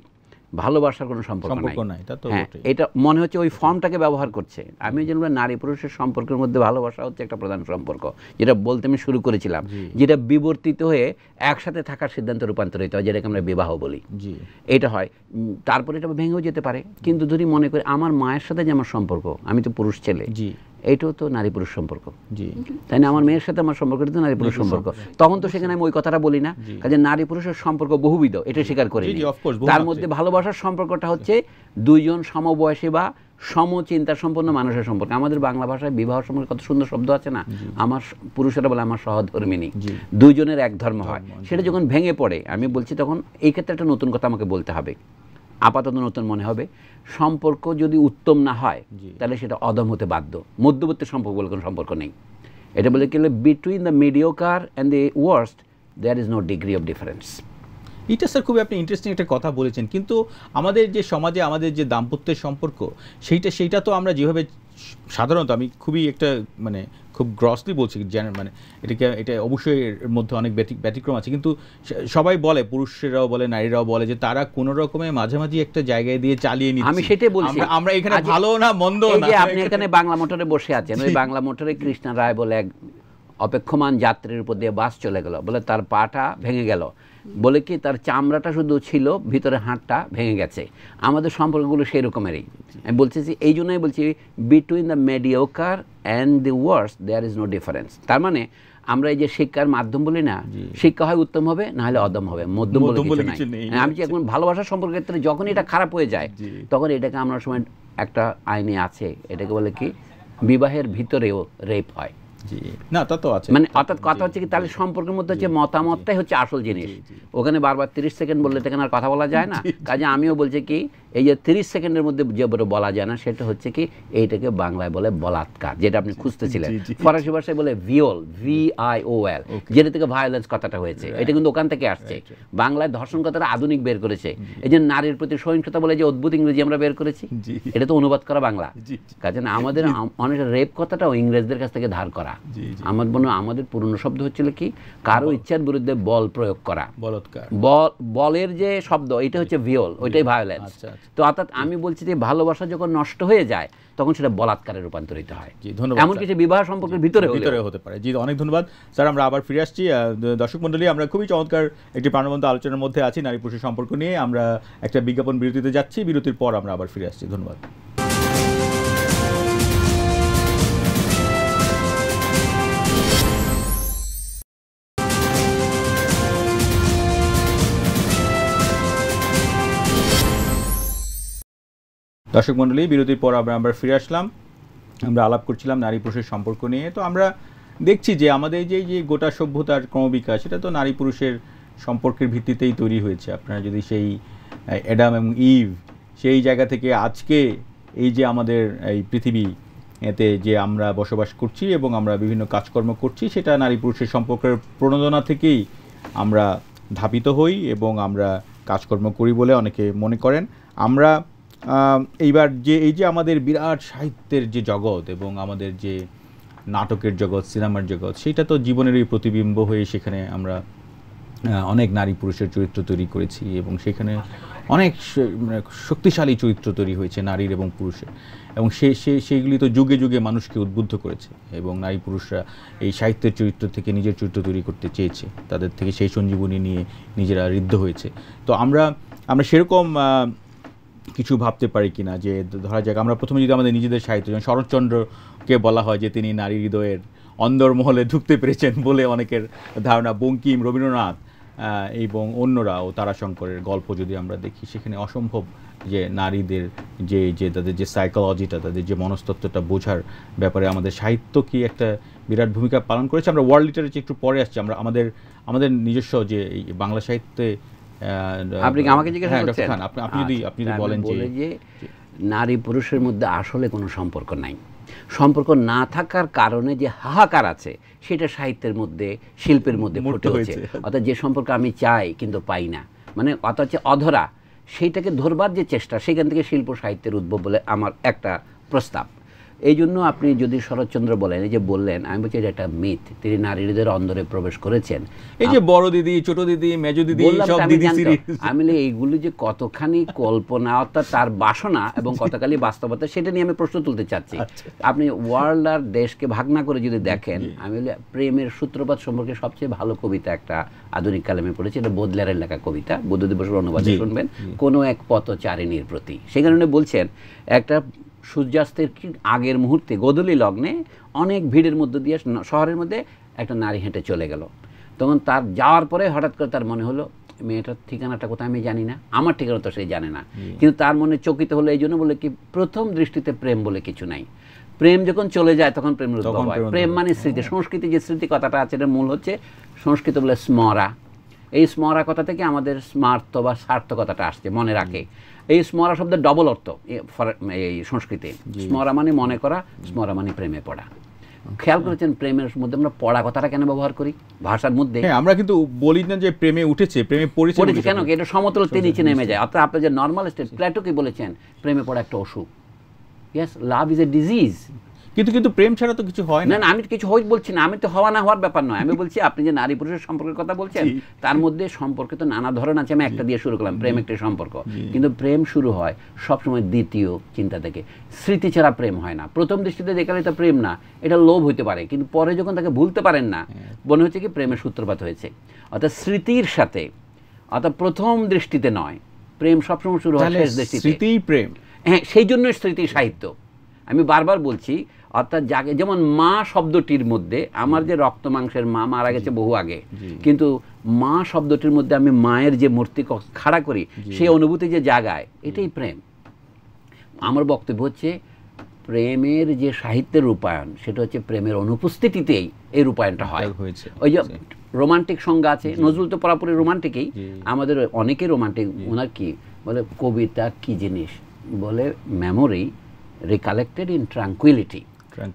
ভালোবাসার কোনো সম্পর্ক নাই। হ্যাঁ, এটা মনে হচ্ছে ওই ফর্মটাকে ব্যবহার করছে। আমি যেন নারী পুরুষের সম্পর্কের মধ্যে ভালোবাসা হচ্ছে একটা প্রধান সম্পর্ক, যেটা বলতে আমি শুরু করেছিলাম, যেটা বিবর্তিত হয়ে একসাথে থাকার সিদ্ধান্ত রূপান্তরিত হয়, যেটাকে আমরা বিবাহ বলি। এটা হয়, তারপরে এটা ভেঙেও যেতে পারে। কিন্তু যদি মনে করি আমার মায়ের সাথে যে আমার সম্পর্ক, আমি তো পুরুষ ছেলে, এটাও তো নারী পুরুষ সম্পর্ক, তাই না? আমার মেয়ের সাথে আমার সম্পর্কটা তো নারী পুরুষ সম্পর্ক, তখন তো সেখানে আমি ওই কথাটা বলি না। কাজে নারী পুরুষের সম্পর্ক বহুবিধ, এটা স্বীকার করি। তার মধ্যে ভালোবাসার সম্পর্কটা হচ্ছে দুইজন সমবয়সী বা সমচিন্তা সম্পন্ন মানুষের সম্পর্ক। আমাদের বাংলা ভাষায় বিবাহ সম্পর্কে কত সুন্দর শব্দ আছে না, আমার পুরুষেরা বলে আমার সহধর্মিনী, দুইজনের এক ধর্ম হয়। সেটা যখন ভেঙে পড়ে, আমি বলছি তখন এই ক্ষেত্রে একটা নতুন কথা আমাকে বলতে হবে, আপাতত নতুন মনে হবে। সম্পর্ক যদি উত্তম না হয়, তাহলে সেটা অদম হতে বাধ্য। মধ্যবর্তী সম্পর্ক বলে কোনো সম্পর্ক নেই। এটা বলে গেলে between the mediocre and the worst there is no degree of difference. এটা স্যার খুবই আপনি ইন্টারেস্টিং একটা কথা বলেছেন। কিন্তু আমাদের যে সমাজে আমাদের যে দাম্পত্যের সম্পর্ক, সেইটা তো আমরা যেভাবে সাধারণত, আমি খুবই একটা মানে খুব গ্রসলি বলছি, মানে এটা অবশ্যই এর মধ্যে অনেক ব্যতিক্রম আছে, কিন্তু সবাই বলে, পুরুষেরাও বলে, নারীরাও বলে, যে তারা কোনো রকমে মাঝামাঝি একটা জায়গায় দিয়ে চালিয়ে নিচ্ছে। আমি সেটাই বলছি, আমরা এখানে ভালো না মন্দ না। এই যে আপনি এখানে বাংলা মোটরে বসে আছেন, ওই বাংলা মোটরে কৃষ্ণা রায় বলে এক অপেক্ষমান যাত্রীর উপর দিয়ে বাস চলে গেল, বলে তার পাটা ভেঙে গেল, বলে কি তার চামড়াটা শুধু ছিল, ভিতরে হাড়টা ভেঙে গেছে। আমাদের সম্পর্কগুলো সেই রকমেরই। আমি বলছি এই জন্যই বলছি, between the mediocre and the Wars there is no difference. তার মানে আমরা এই যে শিক্ষার মাধ্যম বলি না, শিক্ষা হয় উত্তম হবে, না হলে অদম হবে, মধ্যম বলে কিছু নাই। আমি যে এখন ভালোবাসার সম্পর্কের ক্ষেত্রে যখন এটা খারাপ হয়ে যায়, তখন এটাকে আমরা সময় একটা আইনে আছে, এটাকে বলে কি বিবাহের ভিতরেও রেপ হয়। না, তা তো আছে। মানে অর্থাৎ কথা হচ্ছে কি, তাহলে সম্পর্কের মধ্যে যে মতামতটাই হচ্ছে আসল জিনিস। ওখানে বারবার 30 সেকেন্ড বললে সেখানে আর কথা বলা যায় না। কাজে আমিও বলছি কি, এই যে 30 সেকেন্ডের মধ্যে যে বলা যায় না, সেটা হচ্ছে কি, এইটাকে বাংলায় বলে বলাৎকার, যেটা আপনি খুঁজতেছিলেন। ফরাসি ভাষায় বলে ভিওল, VIOL, যেটা থেকে ভায়োলেন্স কথাটা হয়েছে, এটা কিন্তু ওখান থেকে আসছে। বাংলায় ধর্ষণ কথাটা আধুনিক বের করেছে, এই যে নারীর প্রতি সহিংসতা বলে যে অদ্ভুত ইংরেজি আমরা বের করেছি, এটা তো অনুবাদ করা বাংলা। কাজে না, আমাদের অনেক রেপ কথাটাও ইংরেজদের কাছ থেকে ধার করা। আমার মনে আমাদের পুরনো শব্দ হচ্ছিল কি, কারো ইচ্ছার বিরুদ্ধে বল প্রয়োগ করা, বলৎকার। বলের যে শব্দ এটা হচ্ছে ভিওল, ওইটাই ভায়োলেন্স। তো অর্থাৎ আমি বলছি যে ভালোবাসা যখন নষ্ট হয়ে যায় তখন সেটা বলাৎকারে রূপান্তরিত হয়। এমন কিছু বিবাহ সম্পর্কের ভিতরে হতে পারে। জি, অনেক ধন্যবাদ স্যার। আমরা আবার ফিরে আসছি। দর্শক মন্ডলী, আমরা খুবই চমৎকার একটি প্রাণবন্ত আলোচনার মধ্যে আছি নারী পুরুষের সম্পর্ক নিয়ে। আমরা একটা বিজ্ঞাপন বিরতিতে যাচ্ছি, বিরতির পর আমরা আবার ফিরে আসছি। ধন্যবাদ। দর্শক মন্ডলী, বিরতির পর আমরা ফিরে আসলাম। আমরা আলাপ করছিলাম নারী পুরুষের সম্পর্ক নিয়ে। তো আমরা দেখছি যে আমাদের যে গোটা সভ্যতার ক্রমবিকাশ, সেটা তো নারী পুরুষের সম্পর্কের ভিত্তিতেই তৈরি হয়েছে। আপনারা যদি সেই অ্যাডাম এবং ইভ সেই জায়গা থেকে আজকে এই যে আমাদের এই পৃথিবী এতে যে আমরা বসবাস করছি এবং আমরা বিভিন্ন কাজকর্ম করছি, সেটা নারী পুরুষের সম্পর্কের প্রণোদনা থেকেই আমরা ধাবিত হই এবং আমরা কাজকর্ম করি বলে অনেকে মনে করেন। আমরা এইবার এই যে আমাদের বিরাট সাহিত্যের যে জগৎ এবং আমাদের যে নাটকের জগৎ, সিনেমার জগৎ, সেটা তো জীবনেরই প্রতিবিম্ব হয়ে সেখানে আমরা অনেক নারী পুরুষের চরিত্র তৈরি করেছি এবং সেখানে অনেক শক্তিশালী চরিত্র তৈরি হয়েছে নারীর এবং পুরুষের, এবং সেইগুলি তো যুগে যুগে মানুষকে উদ্বুদ্ধ করেছে এবং নারী পুরুষরা এই সাহিত্যের চরিত্র থেকে নিজের চরিত্র তৈরি করতে চেয়েছে, তাদের থেকে সেই সঞ্জীবনী নিয়ে নিজেরা ঋদ্ধ হয়েছে। তো আমরা সেরকম কিছু ভাবতে পারি কিনা যে ধরা যাক আমরা প্রথমে যদি আমাদের নিজেদের সাহিত্য, যেমন শরৎচন্দ্রকে বলা হয় যে তিনি নারী হৃদয়ের অন্দরমহলে ঢুকতে পেরেছেন বলে অনেকের ধারণা, বঙ্কিম, রবীন্দ্রনাথ এবং অন্যরাও, তারাশঙ্করের গল্প যদি আমরা দেখি, সেখানে অসম্ভব যে নারীদের যে তাদের যে সাইকোলজিটা, তাদের যে মনস্তত্ত্বটা বোঝার ব্যাপারে আমাদের সাহিত্য কি একটা বিরাট ভূমিকা পালন করেছে। আমরা ওয়ার্ল্ড লিটারেচার একটু পরে আসছি, আমরা আমাদের নিজস্ব যে বাংলা সাহিত্যে আপনি আমাকে জিজ্ঞাসা করছেন, আপনি যদি বলেন যে নারী পুরুষের মধ্যে আসলে কোনো সম্পর্ক নাই, সম্পর্ক না থাকার কারণে যে হাহাকার আছে সেটা সাহিত্যের মধ্যে, শিল্পের মধ্যে ফুটে হয়েছে। অর্থাৎ যে সম্পর্ক আমি চাই কিন্তু পাই না, মানে অর্থাৎ অধরা, সেইটাকে ধরবার যে চেষ্টা, সেখান থেকে শিল্প সাহিত্যের উদ্ভব বলে আমার একটা প্রস্তাব। এই জন্য আপনি যদি শরৎচন্দ্র বলেন, এই যে বললেন, আমি বলছি এটা একটা মিথ। তিনি নারীদের অন্দরে প্রবেশ করেছেন। এই যে বড় দিদি, ছোট দিদি, মেজো দিদি, সব দিদি সিরিজ, আমি এইগুলি যে কতখানি কল্পনা, অর্থাৎ তার বাসনা এবং কতখানি বাস্তবতা, সেটা নিয়ে আমি প্রশ্ন তুলতে চাচ্ছি। আপনি ওয়ার্ল্ড আর দেশকে ভাগনা করে যদি দেখেন, আমি বলি প্রেমের সূত্রপাত সম্পর্কে সবচেয়ে ভালো কবিতা একটা আধুনিক কালে আমি পড়েছি, এটা বোদলেয়ারের লেখা কবিতা, বুদ্ধদেব বসুর অনুবাদে শুনবেন, কোনো এক পথচারিণীর প্রতি। সেই কারণে বলছেন একটা সূর্যাস্তের আগের মুহূর্তে গোধূলি লগ্নে অনেক ভিড়ের মধ্যে দিয়ে শহরের মধ্যে একটা নারী হেঁটে চলে গেল। তখন তার যাওয়ার পরে হঠাৎ করে তার মনে হলো মেয়েটার ঠিকানাটা কোথায় আমি জানি না, আমার ঠিকানা তো সে জানে না, কিন্তু তার মনে চকিত হলো। এই জন্য বলে কি, প্রথম দৃষ্টিতে প্রেম বলে কিছু নাই। প্রেম যখন চলে যায় তখন প্রেমের উদ্ভব হয়। প্রেম মানে স্মৃতি, সংস্কৃতি, যে স্মৃতি কথাটা আছে এটার মূল হচ্ছে সংস্কৃত বলে স্মরা। এই স্মরা কথা থেকে আমাদের স্মার্ত বা সার্থকতাটা আসছে, মনে রাখে। এই স্মরা শব্দের ডবল অর্থ এই সংস্কৃতে, স্মরা মানে মনে করা, স্মরা মানে প্রেমে পড়া। খেয়াল করেছেন প্রেমের মধ্যে আমরা পড়া কথাটা কেন ব্যবহার করি ভাষার মধ্যে? আমরা কিন্তু বলি না যে প্রেমে উঠেছে, প্রেমে পড়েছে, কেন এটা সমতল নিচে নেমে যায়। অর্থাৎ আপনি যে নর্মাল স্টেট, প্লেটোকে বলেছেন প্রেমে পড়া একটা অসুখ। Yes, love is a disease. কিন্তু কিন্তু প্রেম ছাড়া তো কিছু হয় না। না, আমি কিছু হয় বলছি না, আমি তো হওয়া না হওয়ার ব্যাপার নয়। আমি বলছি আপনি যে নারী পুরুষের সম্পর্কের কথা বলছেন, তার মধ্যে সম্পর্কে তো নানা ধরন আছে। আমি একটা দিয়ে শুরু করলাম, প্রেম একটা সম্পর্ক, কিন্তু প্রেম শুরু হয় সবসময় দ্বিতীয় চিন্তা থেকে। স্মৃতি ছাড়া প্রেম হয় না। প্রথম দৃষ্টিতে দেখালে তো প্রেম না, এটা লোভ হতে পারে, কিন্তু পরে যখন তাকে ভুলতে পারেন না, মনে হচ্ছে কি প্রেমের সূত্রপাত হয়েছে। অর্থাৎ স্মৃতির সাথে, অর্থাৎ প্রথম দৃষ্টিতে নয়, প্রেম সবসময় শুরু হয় শেষ দৃষ্টিতে। স্মৃতিই প্রেম। হ্যাঁ, সেই জন্য স্মৃতি সাহিত্য আমি বারবার বলছি। অর্থাৎ যাকে, যেমন মা শব্দটির মধ্যে, আমার যে রক্ত মাংসের মা মারা গেছে বহু আগে, কিন্তু মা শব্দটির মধ্যে আমি মায়ের যে মূর্তি খাড়া করি, সেই অনুভূতি যে জাগায়, এটাই প্রেম। আমার বক্তব্য হচ্ছে প্রেমের যে সাহিত্যের রূপায়ণ, সেটা হচ্ছে প্রেমের অনুপস্থিতিতেই এই রূপায়ণটা হয়। ওই যে রোমান্টিক সংজ্ঞা আছে, নজরুল তো পুরোপুরি রোমান্টিকই। আমাদের অনেকে রোমান্টিক, ওনার কি বলে কবিতা কি জিনিস বলে, মেমোরি রিকালেক্টেড ইন ট্রাঙ্কুইলিটি।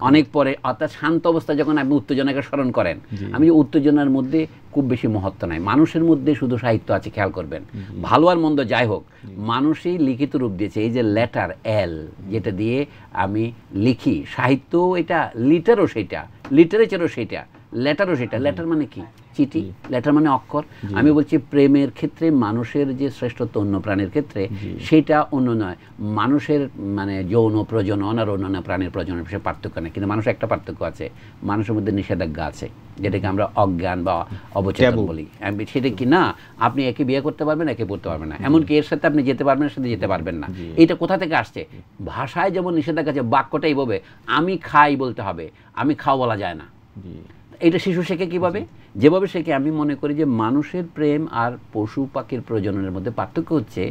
অনেক পরে অর্থাৎ শান্ত অবস্থা যখন আপনি উত্তেজনাকে স্মরণ করেন, আমি উত্তেজনার মধ্যে খুব বেশি মহত্ব নাই, মানুষের মধ্যে শুধু সাহিত্য আছে। খেয়াল করবেন ভালো আর মন্দ যাই হোক মানুষই লিখিত রূপ দিয়েছে। এই যে লেটার এল যেটা দিয়ে আমি লিখি, সাহিত্য এটা, লিটারও সেটা, লিটারেচারও সেটা, লেটারও সেটা। লেটার মানে কি? চিঠি। লেটার মানে অক্ষর। আমি বলছি প্রেমের ক্ষেত্রে মানুষের যে শ্রেষ্ঠত্ব অন্য প্রাণীর ক্ষেত্রে সেটা অন্য নয়। মানুষের মানে যৌন প্রজনন আর অন্যান্য প্রাণীর প্রজনন সে পার্থক্য নেই, কিন্তু মানুষ একটা পার্থক্য আছে, মানুষের মধ্যে নিষেধাজ্ঞা আছে, যেটাকে আমরা অজ্ঞান বা অবচেতন বলি। সেটা কি না, আপনি একে বিয়ে করতে পারবেন, একে পড়তে পারবেন না, এমনকি এর সাথে আপনি যেতে পারবেন, এর সাথে যেতে পারবেন না। এটা কোথা থেকে আসছে? ভাষায় যেমন নিষেধাজ্ঞা আছে, বাক্যটা এইভাবে আমি খাই বলতে হবে, আমি খাও বলা যায় না। এটা শিশু শেখে কীভাবে? যেভাবে শেখে। আমি মনে করি যে মানুষের প্রেম আর পশু পাখির প্রজননের মধ্যে পার্থক্য হচ্ছে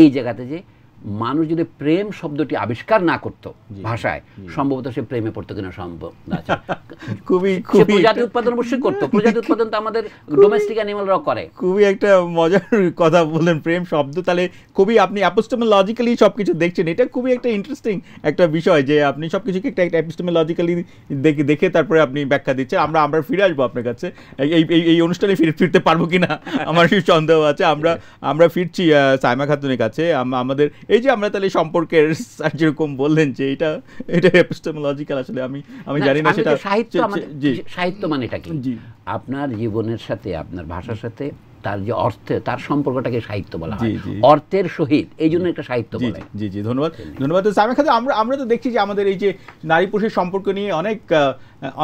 এই জায়গাতে যে মানুষ যদি প্রেম শব্দটি আবিষ্কার না করত ভাষায়, সম্ভবত সে প্রেমে পড়তো কিনা সম্ভব না। খুবই প্রজাতি উৎপাদন অবশ্যই করতো, প্রজাতি উৎপাদন তো আমাদের ডোমেস্টিক অ্যানিমালরা করে। খুবই একটা মজার কথা বললেন, প্রেম শব্দ। তাহলে খুবই আপনি অ্যাপোস্টেমোলজিক্যালি সবকিছু দেখছেন, এটা খুবই একটা ইন্টারেস্টিং একটা বিষয় যে আপনি সবকিছুকে একটা অ্যাপোস্টেমোলজিক্যালি দেখে তারপরে আপনি ব্যাখ্যা দিচ্ছেন। আমরা ফিরে আসবো আপনার কাছে, এই অনুষ্ঠানে ফিরতে পারবো কিনা আমার সেই সন্দেহ আছে। আমরা ফিরছি সায়মা খাতুনের কাছে। আমাদের এই যে আমরা তাহলে সম্পর্কের যেরকম বললেন যে এটা এপিস্টেমোলজিক্যাল, আসলে আমি জানি না সেটা সাহিত্য। সাহিত্য মানে এটা কি? আপনার জীবনের সাথে, আপনার ভাষার সাথে তার যে অর্থ, তার সম্পর্কটাকে সাহিত্য বলা হয়, অর্থের সহিত। এই জন্য একটা সাহিত্য বলে। জি জি, ধন্যবাদ। আমরা তো দেখছি যে আমাদের এই যে নারী পুরুষের সম্পর্ক নিয়ে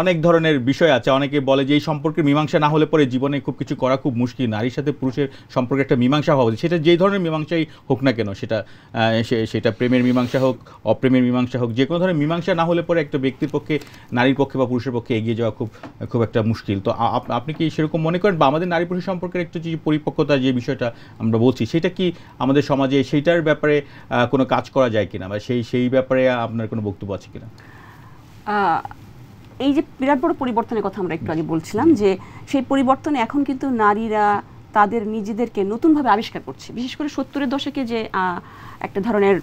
অনেক ধরনের বিষয় আছে। অনেকে বলে যে এই সম্পর্কের মীমাংসা না হলে পরে জীবনে খুব কিছু করা খুব মুশকিল। নারীর সাথে পুরুষের সম্পর্কে একটা মীমাংসা হওয়া উচিত, সেটা যেই ধরনের মীমাংসাই হোক না কেন, সেটা প্রেমের মীমাংসা হোক, অপ্রেমের মীমাংসা হোক, যে কোনো ধরনের মীমাংসা না হলে পরে একটা ব্যক্তির পক্ষে, নারীর পক্ষে বা পুরুষের পক্ষে এগিয়ে যাওয়া খুব খুব একটা মুশকিল। তো আপনি কি সেরকম মনে করেন? বা আমাদের নারী পুরুষের সম্পর্কের একটু যে পরিপক্কতা, যে বিষয়টা আমরা বলছি, সেটা কি আমাদের সমাজে সেইটার ব্যাপারে কোনো কাজ করা যায় কিনা, বা সেই ব্যাপারে আপনার কোনো বক্তব্য আছে কিনা? এই যে বিরাট বড় পরিবর্তনের কথা আমরা একটু আগে বলছিলাম, যে সেই পরিবর্তনে এখন কিন্তু নারীরা তাদের নিজেদেরকে নতুনভাবে আবিষ্কার করছে। বিশেষ করে 70-এর দশকে যে একটা ধরনের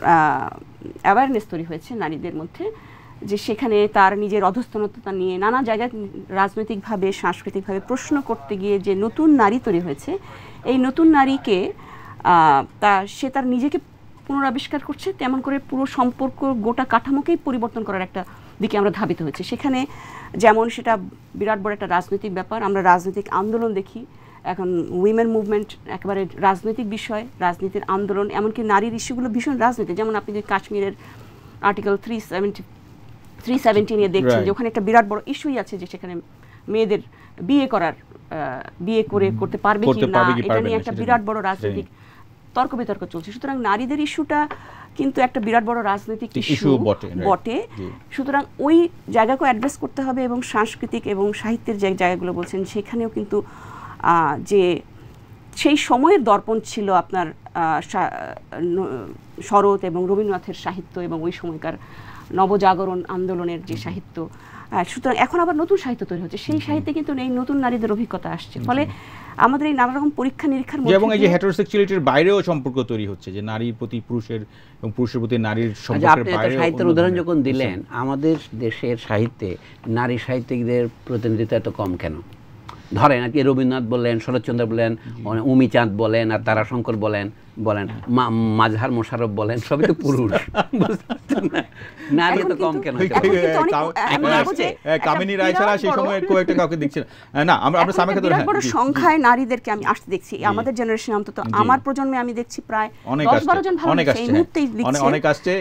অ্যাওয়ারনেস তৈরি হয়েছে নারীদের মধ্যে, যে সেখানে তার নিজের অধস্তনতা নিয়ে নানা জায়গায় রাজনৈতিকভাবে, সাংস্কৃতিকভাবে প্রশ্ন করতে গিয়ে যে নতুন নারী তৈরি হয়েছে, এই নতুন নারীকে সে তার নিজেকে পুনরাবিষ্কার করছে। তেমন করে পুরো সম্পর্ক, গোটা কাঠামোকেই পরিবর্তন করার একটা দিকে আমরা ধাবিত হয়েছে। সেখানে যেমন সেটা বিরাট বড় একটা রাজনৈতিক ব্যাপার, আমরা রাজনৈতিক আন্দোলন দেখি। এখন উইমেন মুভমেন্ট একেবারে রাজনৈতিক বিষয়, রাজনীতির আন্দোলন, এমনকি নারীর ইস্যুগুলো ভীষণ রাজনীতি। যেমন আপনি যে কাশ্মীরের আর্টিকেল 370 নিয়ে দেখছেন, যে ওখানে একটা বিরাট বড় ইস্যুই আছে, যে সেখানে মেয়েদের বিয়ে করতে পারবে কি না, এটা নিয়ে একটা বিরাট বড় রাজনৈতিক তর্ক বিতর্ক চলছে। সুতরাং নারীদের ইস্যুটা কিন্তু একটা বিরাট বড় রাজনৈতিক ইস্যু বটে। সুতরাং ওই জায়গাকেও অ্যাড্রেস করতে হবে, এবং সাংস্কৃতিক এবং সাহিত্যের যে জায়গাগুলো বলছেন, সেখানেও কিন্তু যে সেই সময়ের দর্পণ ছিল আপনার শরৎ এবং রবীন্দ্রনাথের সাহিত্য, এবং ওই সময়কার নবজাগরণ আন্দোলনের যে সাহিত্য। সুতরাং এখন আবার নতুন সাহিত্য তৈরি হচ্ছে, সেই সাহিত্যে কিন্তু এই নতুন নারীদের অভিজ্ঞতা আসছে। ফলে আমাদের এই নানা রকম পরীক্ষা নিরীক্ষার মধ্যে, এবং এই যে হেটারোসেক্সুয়ালিটির বাইরেও সম্পর্ক তৈরি হচ্ছে, যে নারীর প্রতি পুরুষের এবং পুরুষের প্রতি নারীর সম্পর্কের বাইরে। সাহিত্যের উদাহরণ যখন দিলেন, আমাদের দেশের সাহিত্যে নারী সাহিত্যিকদের প্রতিনিধিত্ব এত কম কেন? ধরেন আজকে রবীন্দ্রনাথ বলেন, শরৎচন্দ্র বলেন, উমিচাঁদ বলেন, আর তারাশঙ্কর বলেন মাজহার মোশারফ বলেন, সবই তো পুরুষ। নারী তো কম কেন? কামিনী রায় ছাড়া সেই সময় খুব একটা কাউকে দেখছি না। আমরা সামনে কত বড় সংখ্যায় নারীদেরকে আমি আসতে দেখছি আমাদের জেনারেশনে, অন্তত আমার প্রজন্মে আমি দেখছি প্রায় 10-12 জন। ভালো সেই মুহূর্তেই লিখছে, অনেক আসছে।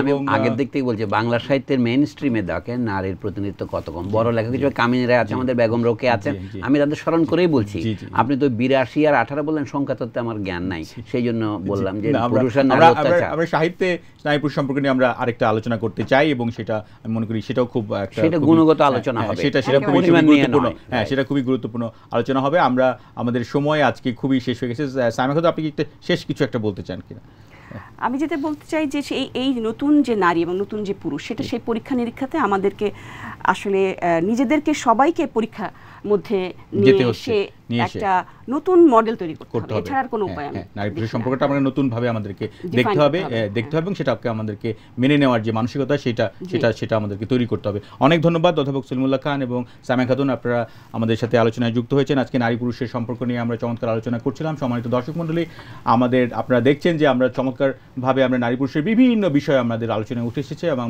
আমি আগের দিক থেকে বলছি, বাংলা সাহিত্যের মেইনস্ট্রিমে দেখেন নারীর প্রতিনিধিত্ব কত কম। বড় লেখক হিসেবে কামিনী রায় আছে, আমাদের বেগম রোকেয়া আছে, আমি তাদের স্মরণ করেই বলছি। আপনি তো 82 আর 18 বললেন, সংখ্যা তত্ত্বে আমার জ্ঞান নাই, সেই জন্য বললাম যে আমরা সাহিত্যে নারী পুরুষ সম্পর্ক নিয়ে আমরা আরেকটা আলোচনা করতে চাই, এবং সেটা আমি মনে করি সেটাও খুব একটা গুণগত আলোচনা হবে। সেটা খুবই গুরুত্বপূর্ণ আলোচনা হবে। আমরা আমাদের সময় আজকে খুবই শেষ হয়ে গেছে। সায়মা খাতুন, আপনি কি একটা শেষ কিছু একটা বলতে চান কিনা? আমি যেটা বলতে চাই যে এই নতুন যে নারী এবং নতুন যে পুরুষ, সেটা সেই পরীক্ষা নিরীক্ষাতে আমাদেরকে আসলে নিজেদেরকে সবাইকে পরীক্ষার মধ্যে নিয়ে এসে একটা নতুন মডেল তৈরি করতে হবে, এছাড়া আর কোনো উপায় নেই। নারী পুরুষ সম্পর্কটা আমরা নতুন ভাবে আমাদেরকে দেখতে হবে এবং সেটাকে আমাদেরকে মেনে নেওয়ার যে মানসিকতা সেটা আমাদেরকে তৈরি করতে হবে। অনেক ধন্যবাদ অধ্যাপক সলিমুল্লাহ খান এবং সামিয়া খাতুন, আপনারা আমাদের সাথে আলোচনায় যুক্ত হয়েছেন। আজকে নারী পুরুষের সম্পর্ক নিয়ে আমরা চমৎকার আলোচনা করছিলাম। সম্মানিত দর্শক মণ্ডলী, আপনারা দেখছেন যে আমরা চমৎকারভাবে আমরা নারী পুরুষের বিভিন্ন বিষয়ে আমাদের আলোচনায় উঠে এসেছে এবং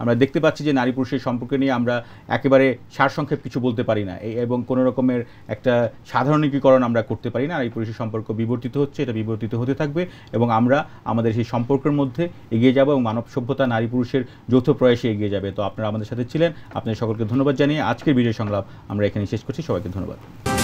আমরা দেখতে পাচ্ছি যে নারী পুরুষের সম্পর্ক নিয়ে আমরা একেবারে সারসংক্ষেপ কিছু বলতে পারি না এবং কোনো রকমের একটা সাধারণীকরণ আমরা করতে পারি না। নারী পুরুষের সম্পর্ক বিবর্তিত হচ্ছে, এটা বিবর্তিত হতে থাকবে এবং আমরা আমাদের সেই সম্পর্কের মধ্যে এগিয়ে যাব এবং মানব সভ্যতা নারী পুরুষের যৌথ প্রয়াসে এগিয়ে যাবে। তো আপনারা আমাদের সাথে ছিলেন, আপনাদের সকলকে ধন্যবাদ জানিয়ে আজকের বিজয় সংলাপ আমরা এখানে শেষ করছি। সবাইকে ধন্যবাদ।